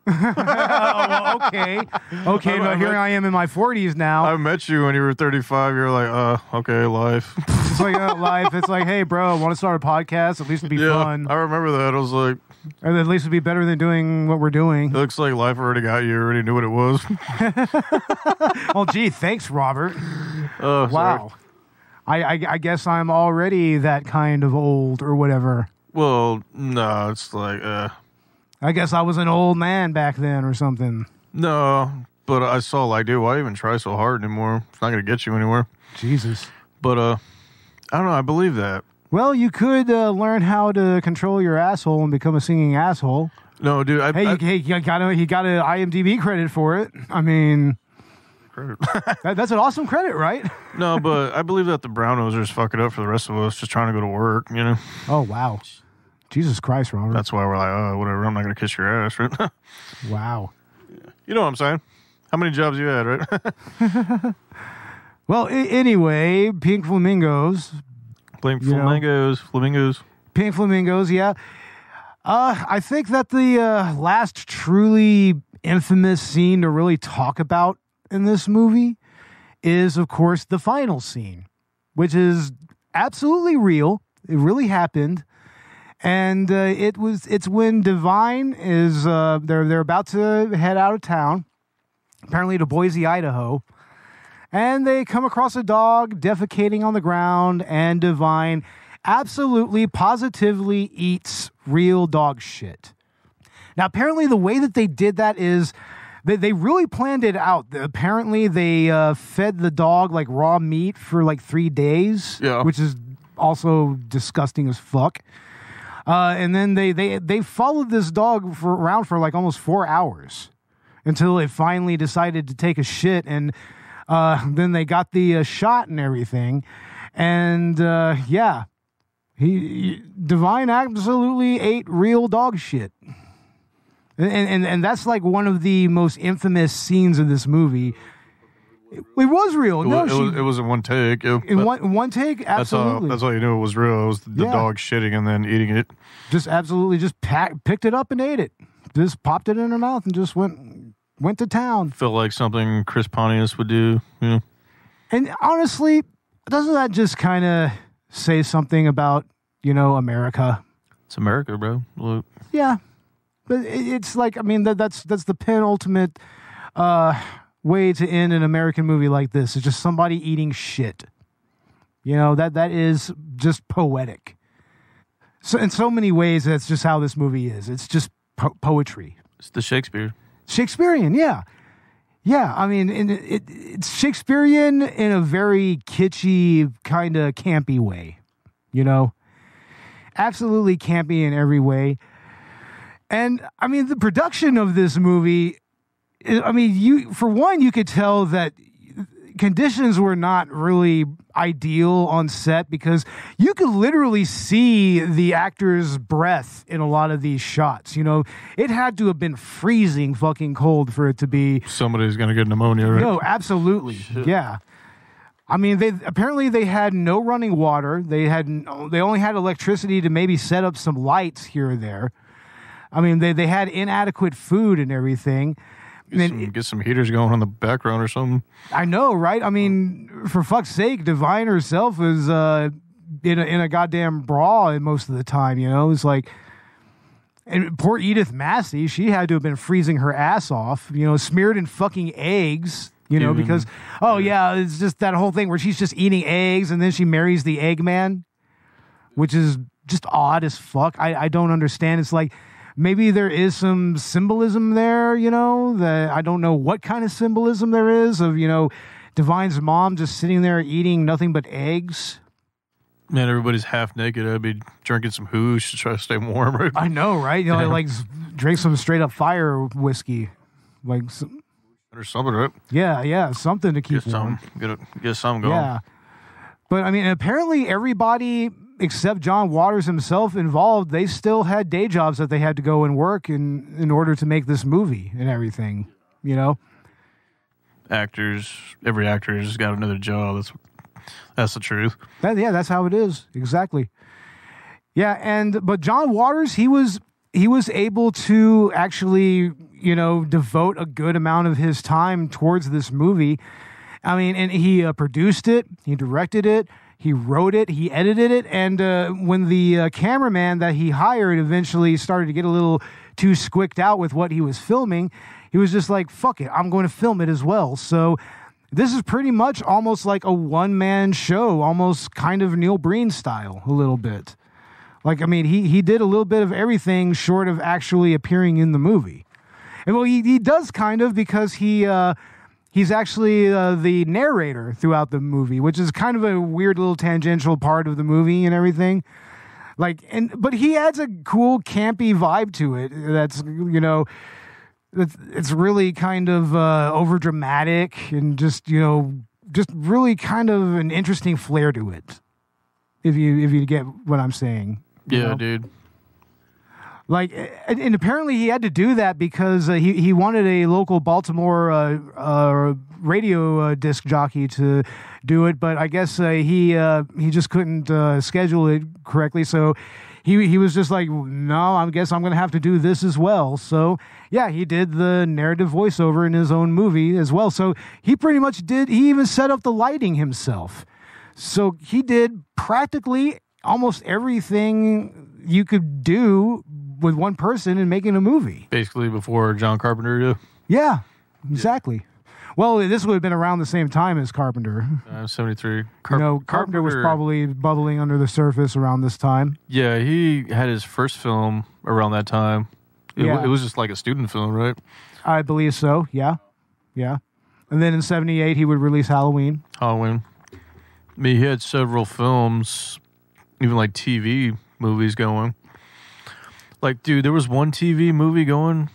oh, well, okay. Okay, I, but I here met, I am in my forties now. I met you when you were thirty-five. You were like, uh, okay, life. It's like, uh, life. It's like, hey, bro, want to start a podcast? At least it'd be yeah, fun. I remember that. I was like... And at least it'd be better than doing what we're doing. It looks like life already got you. You already knew what it was. Oh, gee, thanks, Robert. Uh, wow. I, I, I guess I'm already that kind of old or whatever. Well, no, it's like... uh I guess I was an old man back then or something. No, but I saw like, dude, why even try so hard anymore? It's not going to get you anywhere. Jesus. But uh, I don't know. I believe that. Well, you could uh, learn how to control your asshole and become a singing asshole. No, dude. I, hey, I, you, hey, you got a, you got an IMDb credit for it. I mean, credit. that, that's an awesome credit, right? No, but I believe that the brown nosers fuck it up for the rest of us just trying to go to work, you know? Oh, wow. Jesus Christ, Robert. That's why we're like, oh, whatever, I'm not going to kiss your ass, right? Wow. You know what I'm saying. How many jobs you had, right? Well, I anyway, Pink Flamingos. Pink Flamingos. Know. Flamingos. Pink Flamingos, yeah. Uh, I think that the uh, last truly infamous scene to really talk about in this movie is, of course, the final scene, which is absolutely real. It really happened. And uh, it was it's when Divine is uh, they're they're about to head out of town, apparently to Boise, Idaho, and they come across a dog defecating on the ground, and Divine absolutely positively eats real dog shit. Now, apparently, the way that they did that is they they really planned it out. Apparently, they uh, fed the dog like raw meat for like three days, yeah. which is also disgusting as fuck. Uh, and then they, they, they followed this dog for, around for like almost four hours until it finally decided to take a shit. And uh, then they got the uh, shot and everything. And uh, yeah, he, he, Divine absolutely ate real dog shit. And, and, and that's like one of the most infamous scenes in this movie. It was real. It, no, was, she, it, was, it was in one take. It, in one, one take, absolutely. That's all, that's all you knew it was real. It was the yeah. dog shitting and then eating it. Just absolutely just packed, picked it up and ate it. Just popped it in her mouth and just went went to town. Felt like something Chris Pontius would do. Yeah. And honestly, doesn't that just kind of say something about, you know, America? It's America, bro. Look. Yeah. But it, it's like, I mean, that, that's, that's the penultimate... Uh, way to end an American movie like this. It's just somebody eating shit. You know, that that is just poetic. So in so many ways, that's just how this movie is. It's just po poetry. It's the Shakespeare. Shakespearean, yeah. Yeah, I mean, it, it, it's Shakespearean in a very kitschy, kind of campy way. You know? Absolutely campy in every way. And, I mean, the production of this movie... I mean, you for one, you could tell that conditions were not really ideal on set because you could literally see the actor's breath in a lot of these shots. You know, it had to have been freezing fucking cold for it to be... Somebody's going to get pneumonia, right? No, absolutely. Shit. Yeah. I mean, they apparently they had no running water. They had no, they only had electricity to maybe set up some lights here or there. I mean, they, they had inadequate food and everything. Get some, it, get some heaters going on the background or something. I know, right? I mean, for fuck's sake, Divine herself is uh, in, a, in a goddamn bra most of the time, you know? It's like, and poor Edith Massey, she had to have been freezing her ass off, you know, smeared in fucking eggs, you know, Even, because, oh, yeah. yeah, it's just that whole thing where she's just eating eggs and then she marries the Eggman, which is just odd as fuck. I, I don't understand. It's like... Maybe there is some symbolism there, you know, that I don't know what kind of symbolism there is of, you know, Divine's mom just sitting there eating nothing but eggs. Man, everybody's half naked. I'd be drinking some hoosh to try to stay warm. Right? I know, right? You know, yeah. like, like drink some straight up fire whiskey, like some, or something, right? Yeah, yeah, something to keep get warm. Some, get, a, get some going. Yeah, but I mean, apparently everybody except John Waters himself involved, they still had day jobs that they had to go and work in in order to make this movie and everything. You know, actors, every actor has got another job. That's That's the truth. That, yeah, that's how it is. Exactly. Yeah, and but John Waters, he was he was able to actually, you know, devote a good amount of his time towards this movie. I mean, and he uh, produced it, he directed it, he wrote it, he edited it, and uh, when the uh, cameraman that he hired eventually started to get a little too squicked out with what he was filming, he was just like, fuck it, I'm going to film it as well. So this is pretty much almost like a one-man show, almost kind of Neil Breen style a little bit. Like, I mean, he he did a little bit of everything short of actually appearing in the movie. And, well, he, he does kind of because he uh, he's actually uh, the narrator throughout the movie, which is kind of a weird little tangential part of the movie and everything. Like, and but he adds a cool, campy vibe to it that's, you know... it's really kind of uh, overdramatic and just, you know, just really kind of an interesting flair to it. If you if you get what I'm saying. Yeah, know? Dude. Like, and, and apparently he had to do that because uh, he he wanted a local Baltimore uh, uh, radio uh, disc jockey to do it, but I guess uh, he uh, he just couldn't uh, schedule it correctly, so. He he was just like, no, I guess I'm going to have to do this as well. So, yeah, he did the narrative voiceover in his own movie as well. So he pretty much did, he even set up the lighting himself. So he did practically almost everything you could do with one person in making a movie. Basically before John Carpenter did. Yeah, exactly. Yeah. Well, this would have been around the same time as Carpenter. Uh, seventy-three. Car- you know, Carpenter, Carpenter was probably bubbling under the surface around this time. Yeah, he had his first film around that time. It, yeah. w- it was just like a student film, right? I believe so, yeah. Yeah. And then in seventy-eight, he would release Halloween. Halloween. I mean, he had several films, even like T V movies going. Like, dude, there was one T V movie going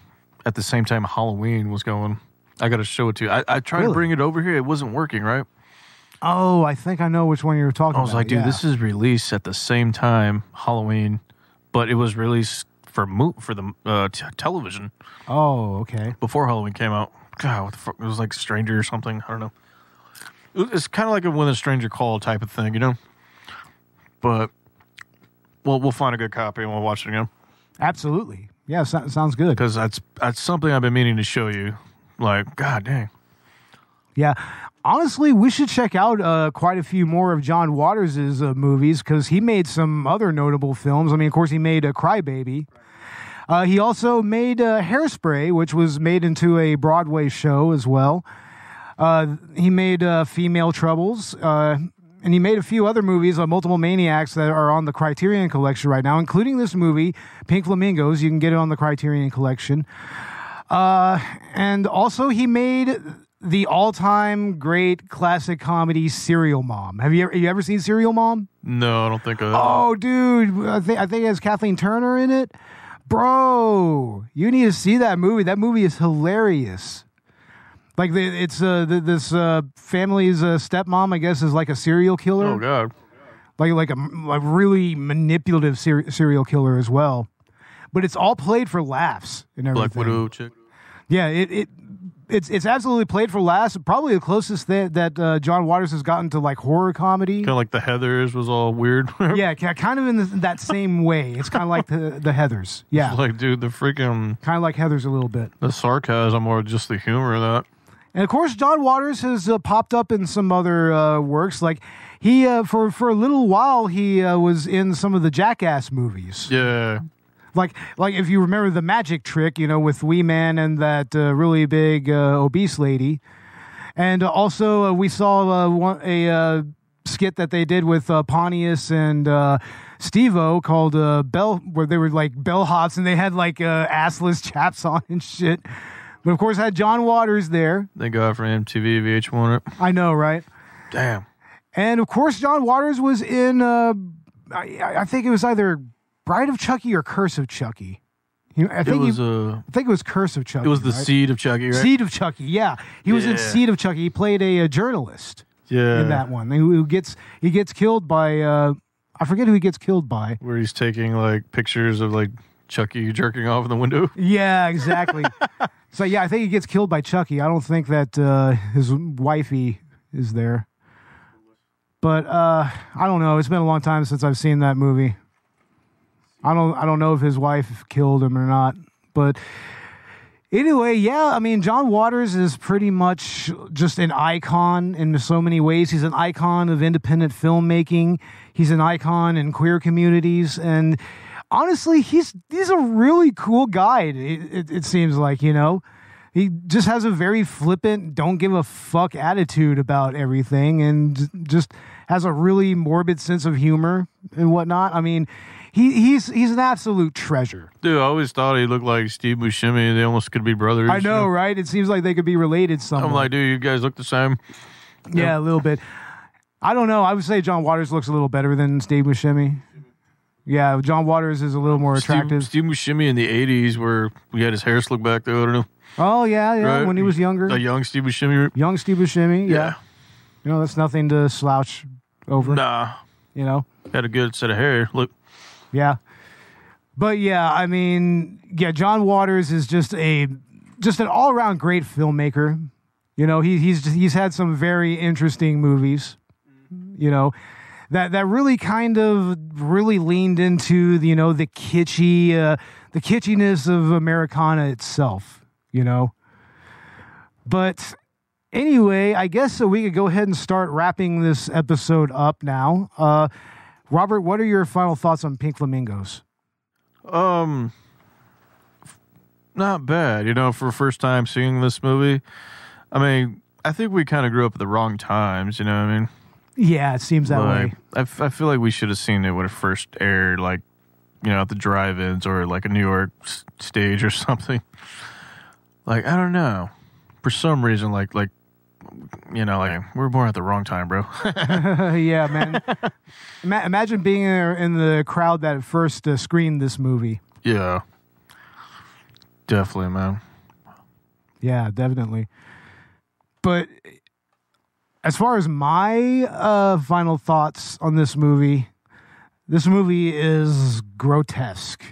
at the same time Halloween was going. I got to show it to you. I, I tried really? to bring it over here. It wasn't working, right? Oh, I think I know which one you were talking about. I was about. like, dude, yeah. this is released at the same time, Halloween, but it was released for mo- for the uh, t- television. Oh, okay. Before Halloween came out. God, what the fuck? It was like Stranger or something. I don't know. It, it's kind of like a When the Stranger Called type of thing, you know? But we'll, we'll find a good copy and we'll watch it again. Absolutely. Yeah, so- sounds good. Because that's, that's something I've been meaning to show you. Like, God dang. Yeah. Honestly, we should check out uh, quite a few more of John Waters' uh, movies because he made some other notable films. I mean, of course, he made uh, Crybaby. Uh, he also made uh, Hairspray, which was made into a Broadway show as well. Uh, he made uh, Female Troubles. Uh, and he made a few other movies, uh, Multiple Maniacs, that are on the Criterion Collection right now, including this movie, Pink Flamingos. You can get it on the Criterion Collection. Uh, and also he made the all-time great classic comedy Serial Mom. Have you ever, have you ever seen Serial Mom? No, I don't think I have. Oh, dude, I think I think it has Kathleen Turner in it. Bro, you need to see that movie. That movie is hilarious. Like the, it's uh, the, this uh, family's uh, stepmom, I guess, is like a serial killer. Oh God, like like a, a really manipulative ser- serial killer as well. But it's all played for laughs and everything. Black Widow chick. Yeah, it, it it's it's absolutely played for laughs. Probably the closest thing that uh, John Waters has gotten to like horror comedy. Kind of like the Heathers was all weird. Yeah, kind of in the, that same way. It's kind of like the the Heathers. Yeah, it's like dude, the freaking kind of like Heathers a little bit. The sarcasm or just the humor of that. And of course, John Waters has uh, popped up in some other uh, works. Like he uh, for for a little while he uh, was in some of the Jackass movies. Yeah. Like, like if you remember the magic trick, you know, with Wee Man and that uh, really big uh, obese lady. And uh, also uh, we saw uh, one, a uh, skit that they did with uh, Pontius and uh, Steve-O called uh, Bell, where they were like bellhops and they had like uh, assless chaps on and shit. But of course had John Waters there. Thank God for M T V, V H one. I know, right? Damn. And of course, John Waters was in, uh, I, I think it was either Bride of Chucky or Curse of Chucky. You know, I, think was, he, uh, I think it was Curse of Chucky. It was the right? Seed of Chucky, right? Seed of Chucky, yeah. He yeah. was in Seed of Chucky. He played a, a journalist yeah. in that one who, who gets he gets killed by, uh, I forget who he gets killed by. Where he's taking like pictures of like Chucky jerking off in the window. Yeah, exactly. So yeah, I think he gets killed by Chucky. I don't think that uh, his wifey is there. But uh, I don't know. It's been a long time since I've seen that movie. I don't I don't know if his wife killed him or not. But anyway, yeah, I mean, John Waters is pretty much just an icon in so many ways. He's an icon of independent filmmaking. He's an icon in queer communities. And honestly, he's, he's a really cool guy, it, it, it seems like, you know. He just has a very flippant, don't give a fuck attitude about everything and just has a really morbid sense of humor and whatnot. I mean, he, he's he's an absolute treasure. Dude, I always thought he looked like Steve Buscemi. They almost could be brothers. I know, you know? Right? It seems like they could be related somehow. I'm like, dude, you guys look the same. Yeah, yeah, a little bit. I don't know. I would say John Waters looks a little better than Steve Buscemi. Yeah, John Waters is a little more attractive. Steve, Steve Buscemi in the eighties where we had his hair slicked back, though, I don't know. Oh, yeah, yeah, right? When he was younger. The young Steve Buscemi. Young Steve Buscemi, yeah. yeah. You know, that's nothing to slouch over. Nah. You know? Had a good set of hair, look. Yeah. But, yeah, I mean, yeah, John Waters is just a, just an all-around great filmmaker. You know, he, he's he's had some very interesting movies, you know. That that really kind of really leaned into the, you know, the kitschy uh, the kitschiness of Americana itself, you know. But anyway, I guess so we could go ahead and start wrapping this episode up now. Uh, Robert, what are your final thoughts on Pink Flamingos? Um, not bad, you know, for first time seeing this movie. I mean, I think we kind of grew up at the wrong times, you know what I mean? Yeah, it seems that like, way. I, f- I feel like we should have seen it when it first aired, like, you know, at the drive-ins or, like, a New York s- stage or something. Like, I don't know. For some reason, like, like you know, like, we were born at the wrong time, bro. Yeah, man. Ma- imagine being in the crowd that first uh, screened this movie. Yeah. Definitely, man. Yeah, definitely. But as far as my uh, final thoughts on this movie, this movie is grotesque.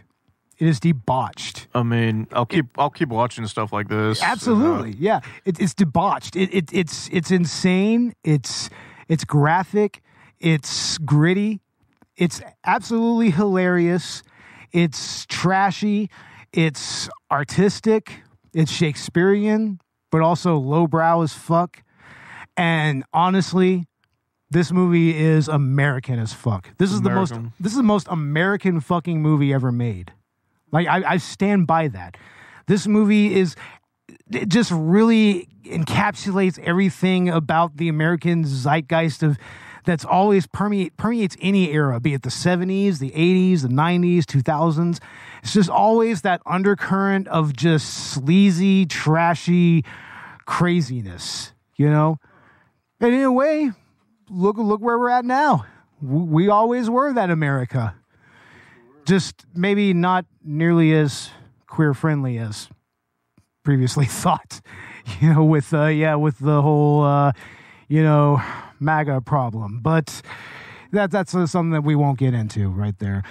It is debauched. I mean, I'll keep it, I'll keep watching stuff like this. Absolutely, uh, yeah. It, it's debauched. It, it it's it's insane. It's it's graphic. It's gritty. It's absolutely hilarious. It's trashy. It's artistic. It's Shakespearean, but also lowbrow as fuck. And honestly, this movie is American as fuck. This is American. the most this is the most American fucking movie ever made. Like I, I stand by that. This movie is it just really encapsulates everything about the American zeitgeist of that's always permeate permeates any era, be it the seventies, the eighties, the nineties, two thousands. It's just always that undercurrent of just sleazy, trashy craziness, you know? And in a way, look look where we're at now. We always were that America. Just maybe not nearly as queer-friendly as previously thought. You know, with, uh, yeah, with the whole, uh, you know, MAGA problem. But that that's something that we won't get into right there.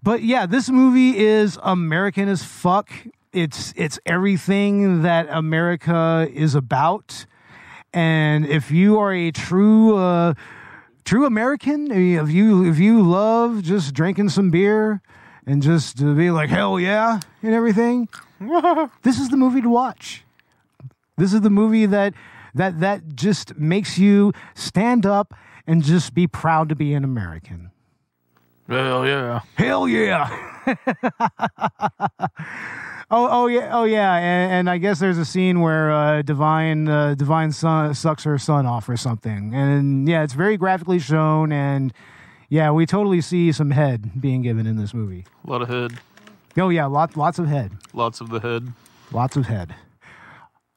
But yeah, this movie is American as fuck. It's it's everything that America is about. And if you are a true, uh, true American, if you if you love just drinking some beer and just uh, being like hell yeah and everything, this is the movie to watch. This is the movie that that that just makes you stand up and just be proud to be an American. Hell yeah! Hell yeah! Oh, oh yeah, oh yeah, and, and I guess there's a scene where uh, Divine, uh, Divine son, sucks her son off or something, and yeah, it's very graphically shown, and yeah, we totally see some head being given in this movie. A lot of head. Oh yeah, lot, lots of head. Lots of the head. Lots of head.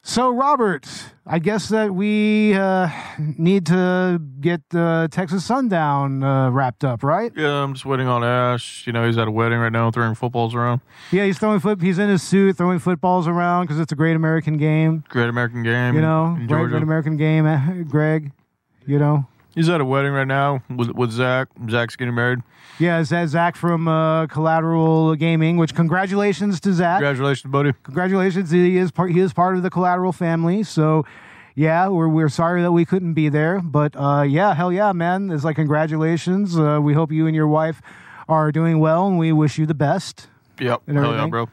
So, Robert, I guess that we uh, need to get uh, Texas Sundown uh, wrapped up, right? Yeah, I'm just waiting on Ash. You know, he's at a wedding right now, throwing footballs around. Yeah, he's throwing foot. He's in his suit, throwing footballs around because it's a great American game. Great American game. You know, great, great American game, Greg. You know. He's at a wedding right now with, with Zach. Zach's getting married. Yeah, Zach from uh, Collateral Gaming, which congratulations to Zach. Congratulations, buddy. Congratulations. He is part, he is part of the Collateral family. So, yeah, we're, we're sorry that we couldn't be there. But, uh, yeah, hell yeah, man. It's like, congratulations. Uh, we hope you and your wife are doing well, and we wish you the best. Yep. Hell yeah, bro.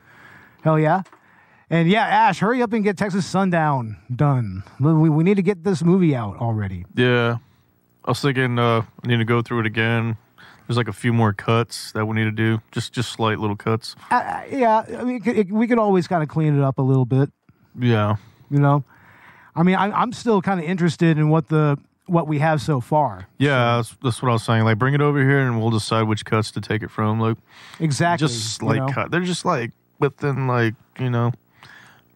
Hell yeah. And, yeah, Ash, hurry up and get Texas Sundown done. We, we need to get this movie out already. Yeah. I was thinking uh, I need to go through it again. There's like a few more cuts that we need to do, just just slight little cuts. Uh, yeah, I mean, it, we could always kind of clean it up a little bit. Yeah, you know, I mean, I, I'm still kind of interested in what the what we have so far. Yeah, so. that's, that's what I was saying. Like, bring it over here, and we'll decide which cuts to take it from. Like, exactly, just slight you know? cut. They're just like within like you know,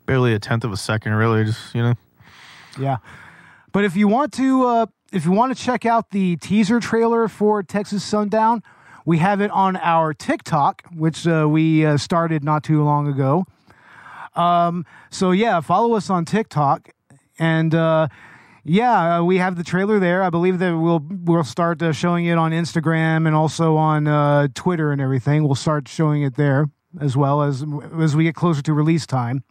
barely a tenth of a second, really. Just you know, yeah. But if you want to. Uh, If you want to check out the teaser trailer for Texas Sundown, we have it on our TikTok, which uh, we uh, started not too long ago. Um, so, yeah, follow us on TikTok. And, uh, yeah, uh, we have the trailer there. I believe that we'll we'll start uh, showing it on Instagram and also on uh, Twitter and everything. We'll start showing it there as well as, as we get closer to release time.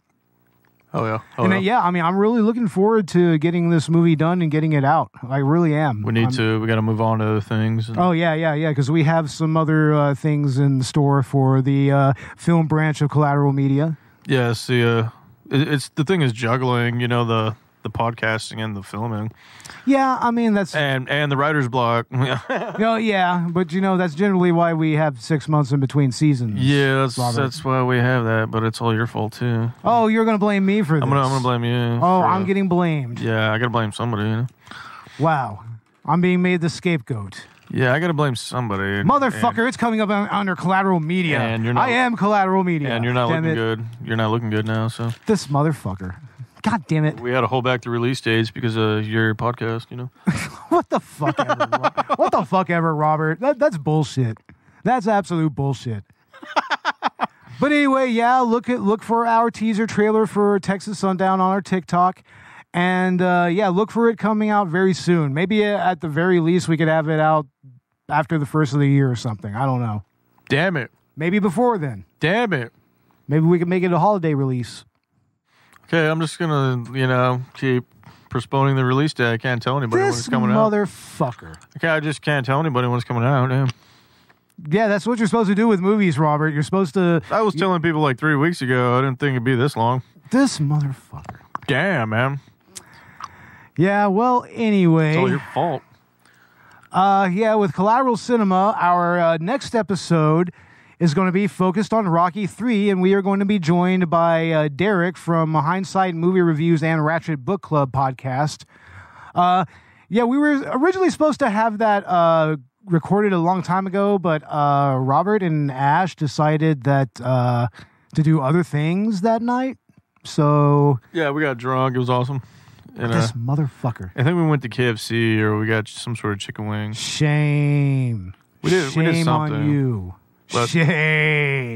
Oh, yeah. Oh, and, uh, yeah. yeah, I mean, I'm really looking forward to getting this movie done and getting it out. I really am. We need I'm, to. We got to move on to other things. And... Oh, yeah, yeah, yeah, because we have some other uh, things in store for the uh, film branch of Collateral Media. Yeah, see, uh, it, it's, the thing is juggling, you know, the, the podcasting and the filming. Yeah, I mean, that's... And and the writer's block. No, yeah, but, you know, that's generally why we have six months in between seasons. Yeah, that's Robert. that's why we have that, but it's all your fault, too. Oh, you're going to blame me for this. I'm going gonna, I'm gonna to blame you. Oh, I'm that. getting blamed. Yeah, I got to blame somebody. You know? Wow. I'm being made the scapegoat. Yeah, I got to blame somebody. Motherfucker, and, it's coming up under Collateral Media. And you're not, I am Collateral Media. And you're not Damn looking it. good. You're not looking good now, so... This motherfucker... God damn it. We had to hold back the release dates because of your podcast, you know? What the fuck ever, What the fuck ever, Robert? That, that's bullshit. That's absolute bullshit. But anyway, yeah, look at look for our teaser trailer for Texas Sundown on our TikTok. And, uh, yeah, look for it coming out very soon. Maybe at the very least we could have it out after the first of the year or something. I don't know. Damn it. Maybe before then. Damn it. Maybe we could make it a holiday release. Okay, I'm just going to, you know, keep postponing the release day. I can't tell anybody this when it's coming motherfucker. out. motherfucker. Okay, I just can't tell anybody when it's coming out. Damn. Yeah, that's what you're supposed to do with movies, Robert. You're supposed to... I was you, telling people like three weeks ago. I didn't think it'd be this long. This motherfucker. Damn, man. Yeah, well, anyway... It's all your fault. Uh, yeah, with Collateral Cinema, our uh, next episode... is going to be focused on Rocky three, and we are going to be joined by uh, Derek from Hindsight Movie Reviews and Ratchet Book Club podcast. Uh, yeah, we were originally supposed to have that uh, recorded a long time ago, but uh, Robert and Ash decided that uh, to do other things that night. So yeah, we got drunk. It was awesome. And, this uh, motherfucker. I think we went to K F C or we got some sort of chicken wings. Shame. We did. Shame we did something. on you. But Shame.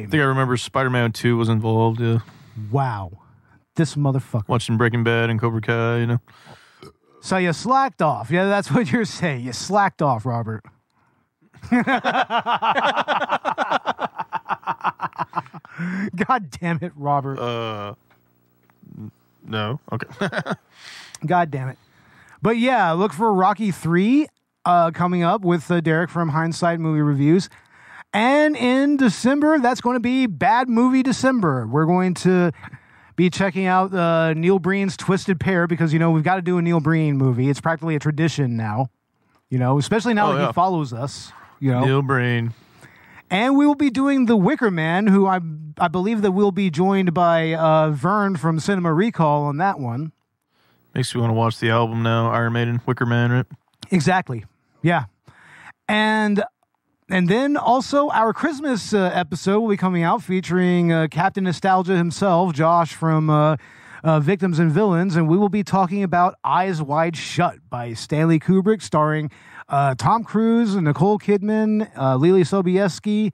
I think I remember Spider-Man two was involved, yeah. Wow. This motherfucker. Watching Breaking Bad and Cobra Kai, you know. So you slacked off. Yeah, that's what you're saying. You slacked off, Robert. God damn it, Robert. Uh, no. Okay. God damn it. But yeah, look for Rocky three uh, coming up with uh, Derek from Hindsight Movie Reviews. And in December, that's going to be Bad Movie December. We're going to be checking out uh, Neil Breen's Twisted Pair because, you know, we've got to do a Neil Breen movie. It's practically a tradition now, you know, especially now oh, that yeah. he follows us, you know. Neil Breen. And we will be doing The Wicker Man, who I I believe that we'll be joined by uh, Vern from Cinema Recall on that one. Makes me want to watch the album now, Iron Maiden, Wicker Man, right? Exactly. Yeah. And... And then also our Christmas uh, episode will be coming out featuring uh, Captain Nostalgia himself, Josh from uh, uh, victims and villains, and we will be talking about Eyes Wide Shut by Stanley Kubrick, starring uh, Tom Cruise, Nicole Kidman, uh, Lily Sobieski,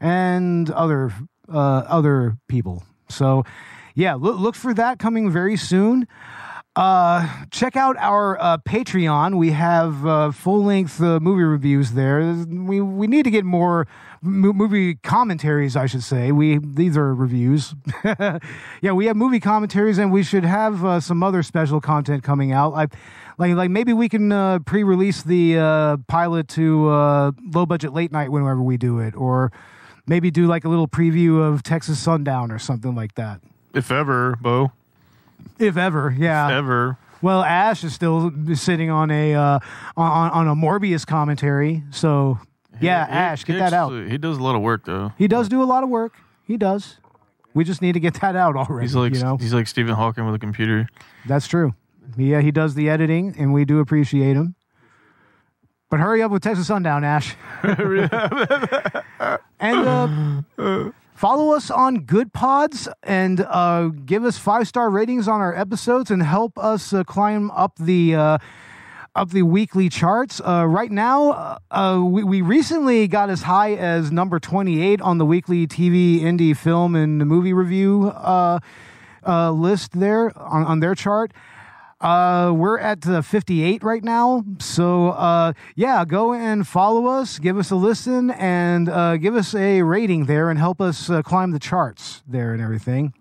and other uh, other people. So, yeah, look, look for that coming very soon. Uh, check out our uh, Patreon. We have uh, full-length uh, movie reviews there. We we need to get more mo- movie commentaries, I should say. We these are reviews. Yeah, we have movie commentaries, and we should have uh, some other special content coming out. I, like like maybe we can uh, pre-release the uh, pilot to uh, Low Budget Late Night whenever we do it, or maybe do like a little preview of Texas Sundown or something like that. If ever, Bo. If ever, yeah. If ever. Well, Ash is still sitting on a uh, on on a Morbius commentary, so he, yeah, he, Ash, get that out. He does a lot of work, though. He does do a lot of work. He does. We just need to get that out already. He's like you know? he's like Stephen Hawking with a computer. That's true. Yeah, he does the editing, and we do appreciate him. But hurry up with Texas Sundown, Ash. and. Uh, Follow us on Good Pods and uh, give us five-star ratings on our episodes and help us uh, climb up the uh, up the weekly charts. Uh, right now, uh, we, we recently got as high as number twenty-eight on the weekly T V, indie, film, and movie review uh, uh, list there on, on their chart. Uh, we're at uh, fifty-eight right now. So, uh, yeah, go and follow us, give us a listen, and uh, give us a rating there and help us uh, climb the charts there and everything.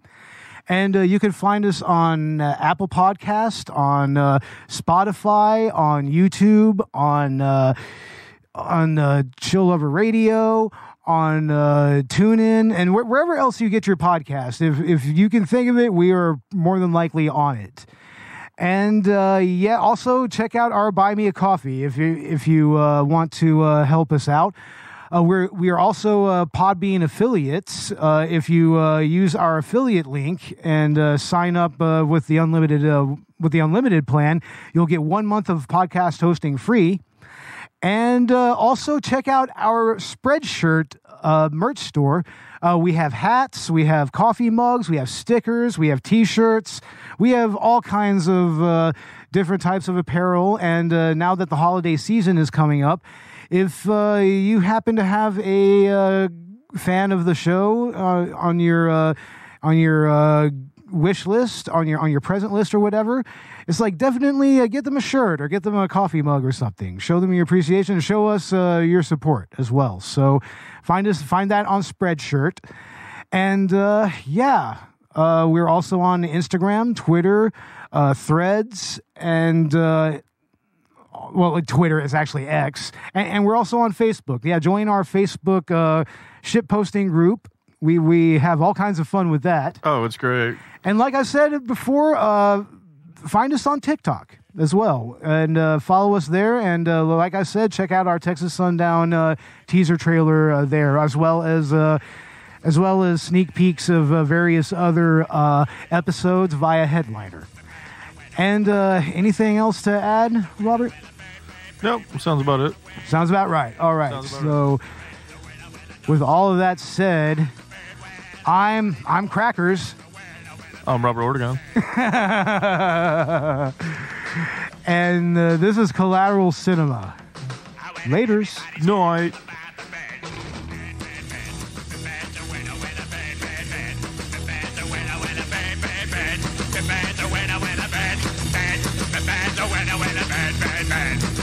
And uh, you can find us on uh, Apple Podcast, on uh, Spotify, on YouTube, on, uh, on uh, Chill Lover Radio, on uh, TuneIn, and wh- wherever else you get your podcast. If, if you can think of it, we are more than likely on it. And, uh, yeah, also check out our Buy Me a Coffee if you if you uh, want to uh, help us out. Uh, we're, we are also uh, Podbean affiliates. Uh, if you uh, use our affiliate link and uh, sign up uh, with the unlimited uh, with the unlimited plan, you'll get one month of podcast hosting free. And uh, also check out our Spreadshirt uh, merch store. Uh, we have hats, we have coffee mugs, we have stickers, we have T-shirts. We have all kinds of uh, different types of apparel. And uh, now that the holiday season is coming up, if uh, you happen to have a uh, fan of the show uh, on your uh, on your uh, wish list, on your on your present list or whatever, it's like definitely uh, get them a shirt or get them a coffee mug or something. Show them your appreciation and show us uh, your support as well. So find us, find that on Spreadshirt. And uh, yeah, uh, we're also on Instagram, Twitter, uh, Threads, and uh, well, like Twitter is actually X. And, and we're also on Facebook. Yeah, join our Facebook uh, shitposting group. We we have all kinds of fun with that. Oh, it's great. And like I said before, uh, find us on TikTok as well. And uh, follow us there. And uh, like I said, check out our Texas Sundown uh, teaser trailer uh, there, as well as uh, as well as sneak peeks of uh, various other uh, episodes via Headliner. And uh, anything else to add, Robert? Nope, sounds about it. Sounds about right. All right, so it. With all of that said... I'm I'm Crackers. I'm Robert Ortegon. And uh, this is Collateral Cinema. Laters. Night. No, I...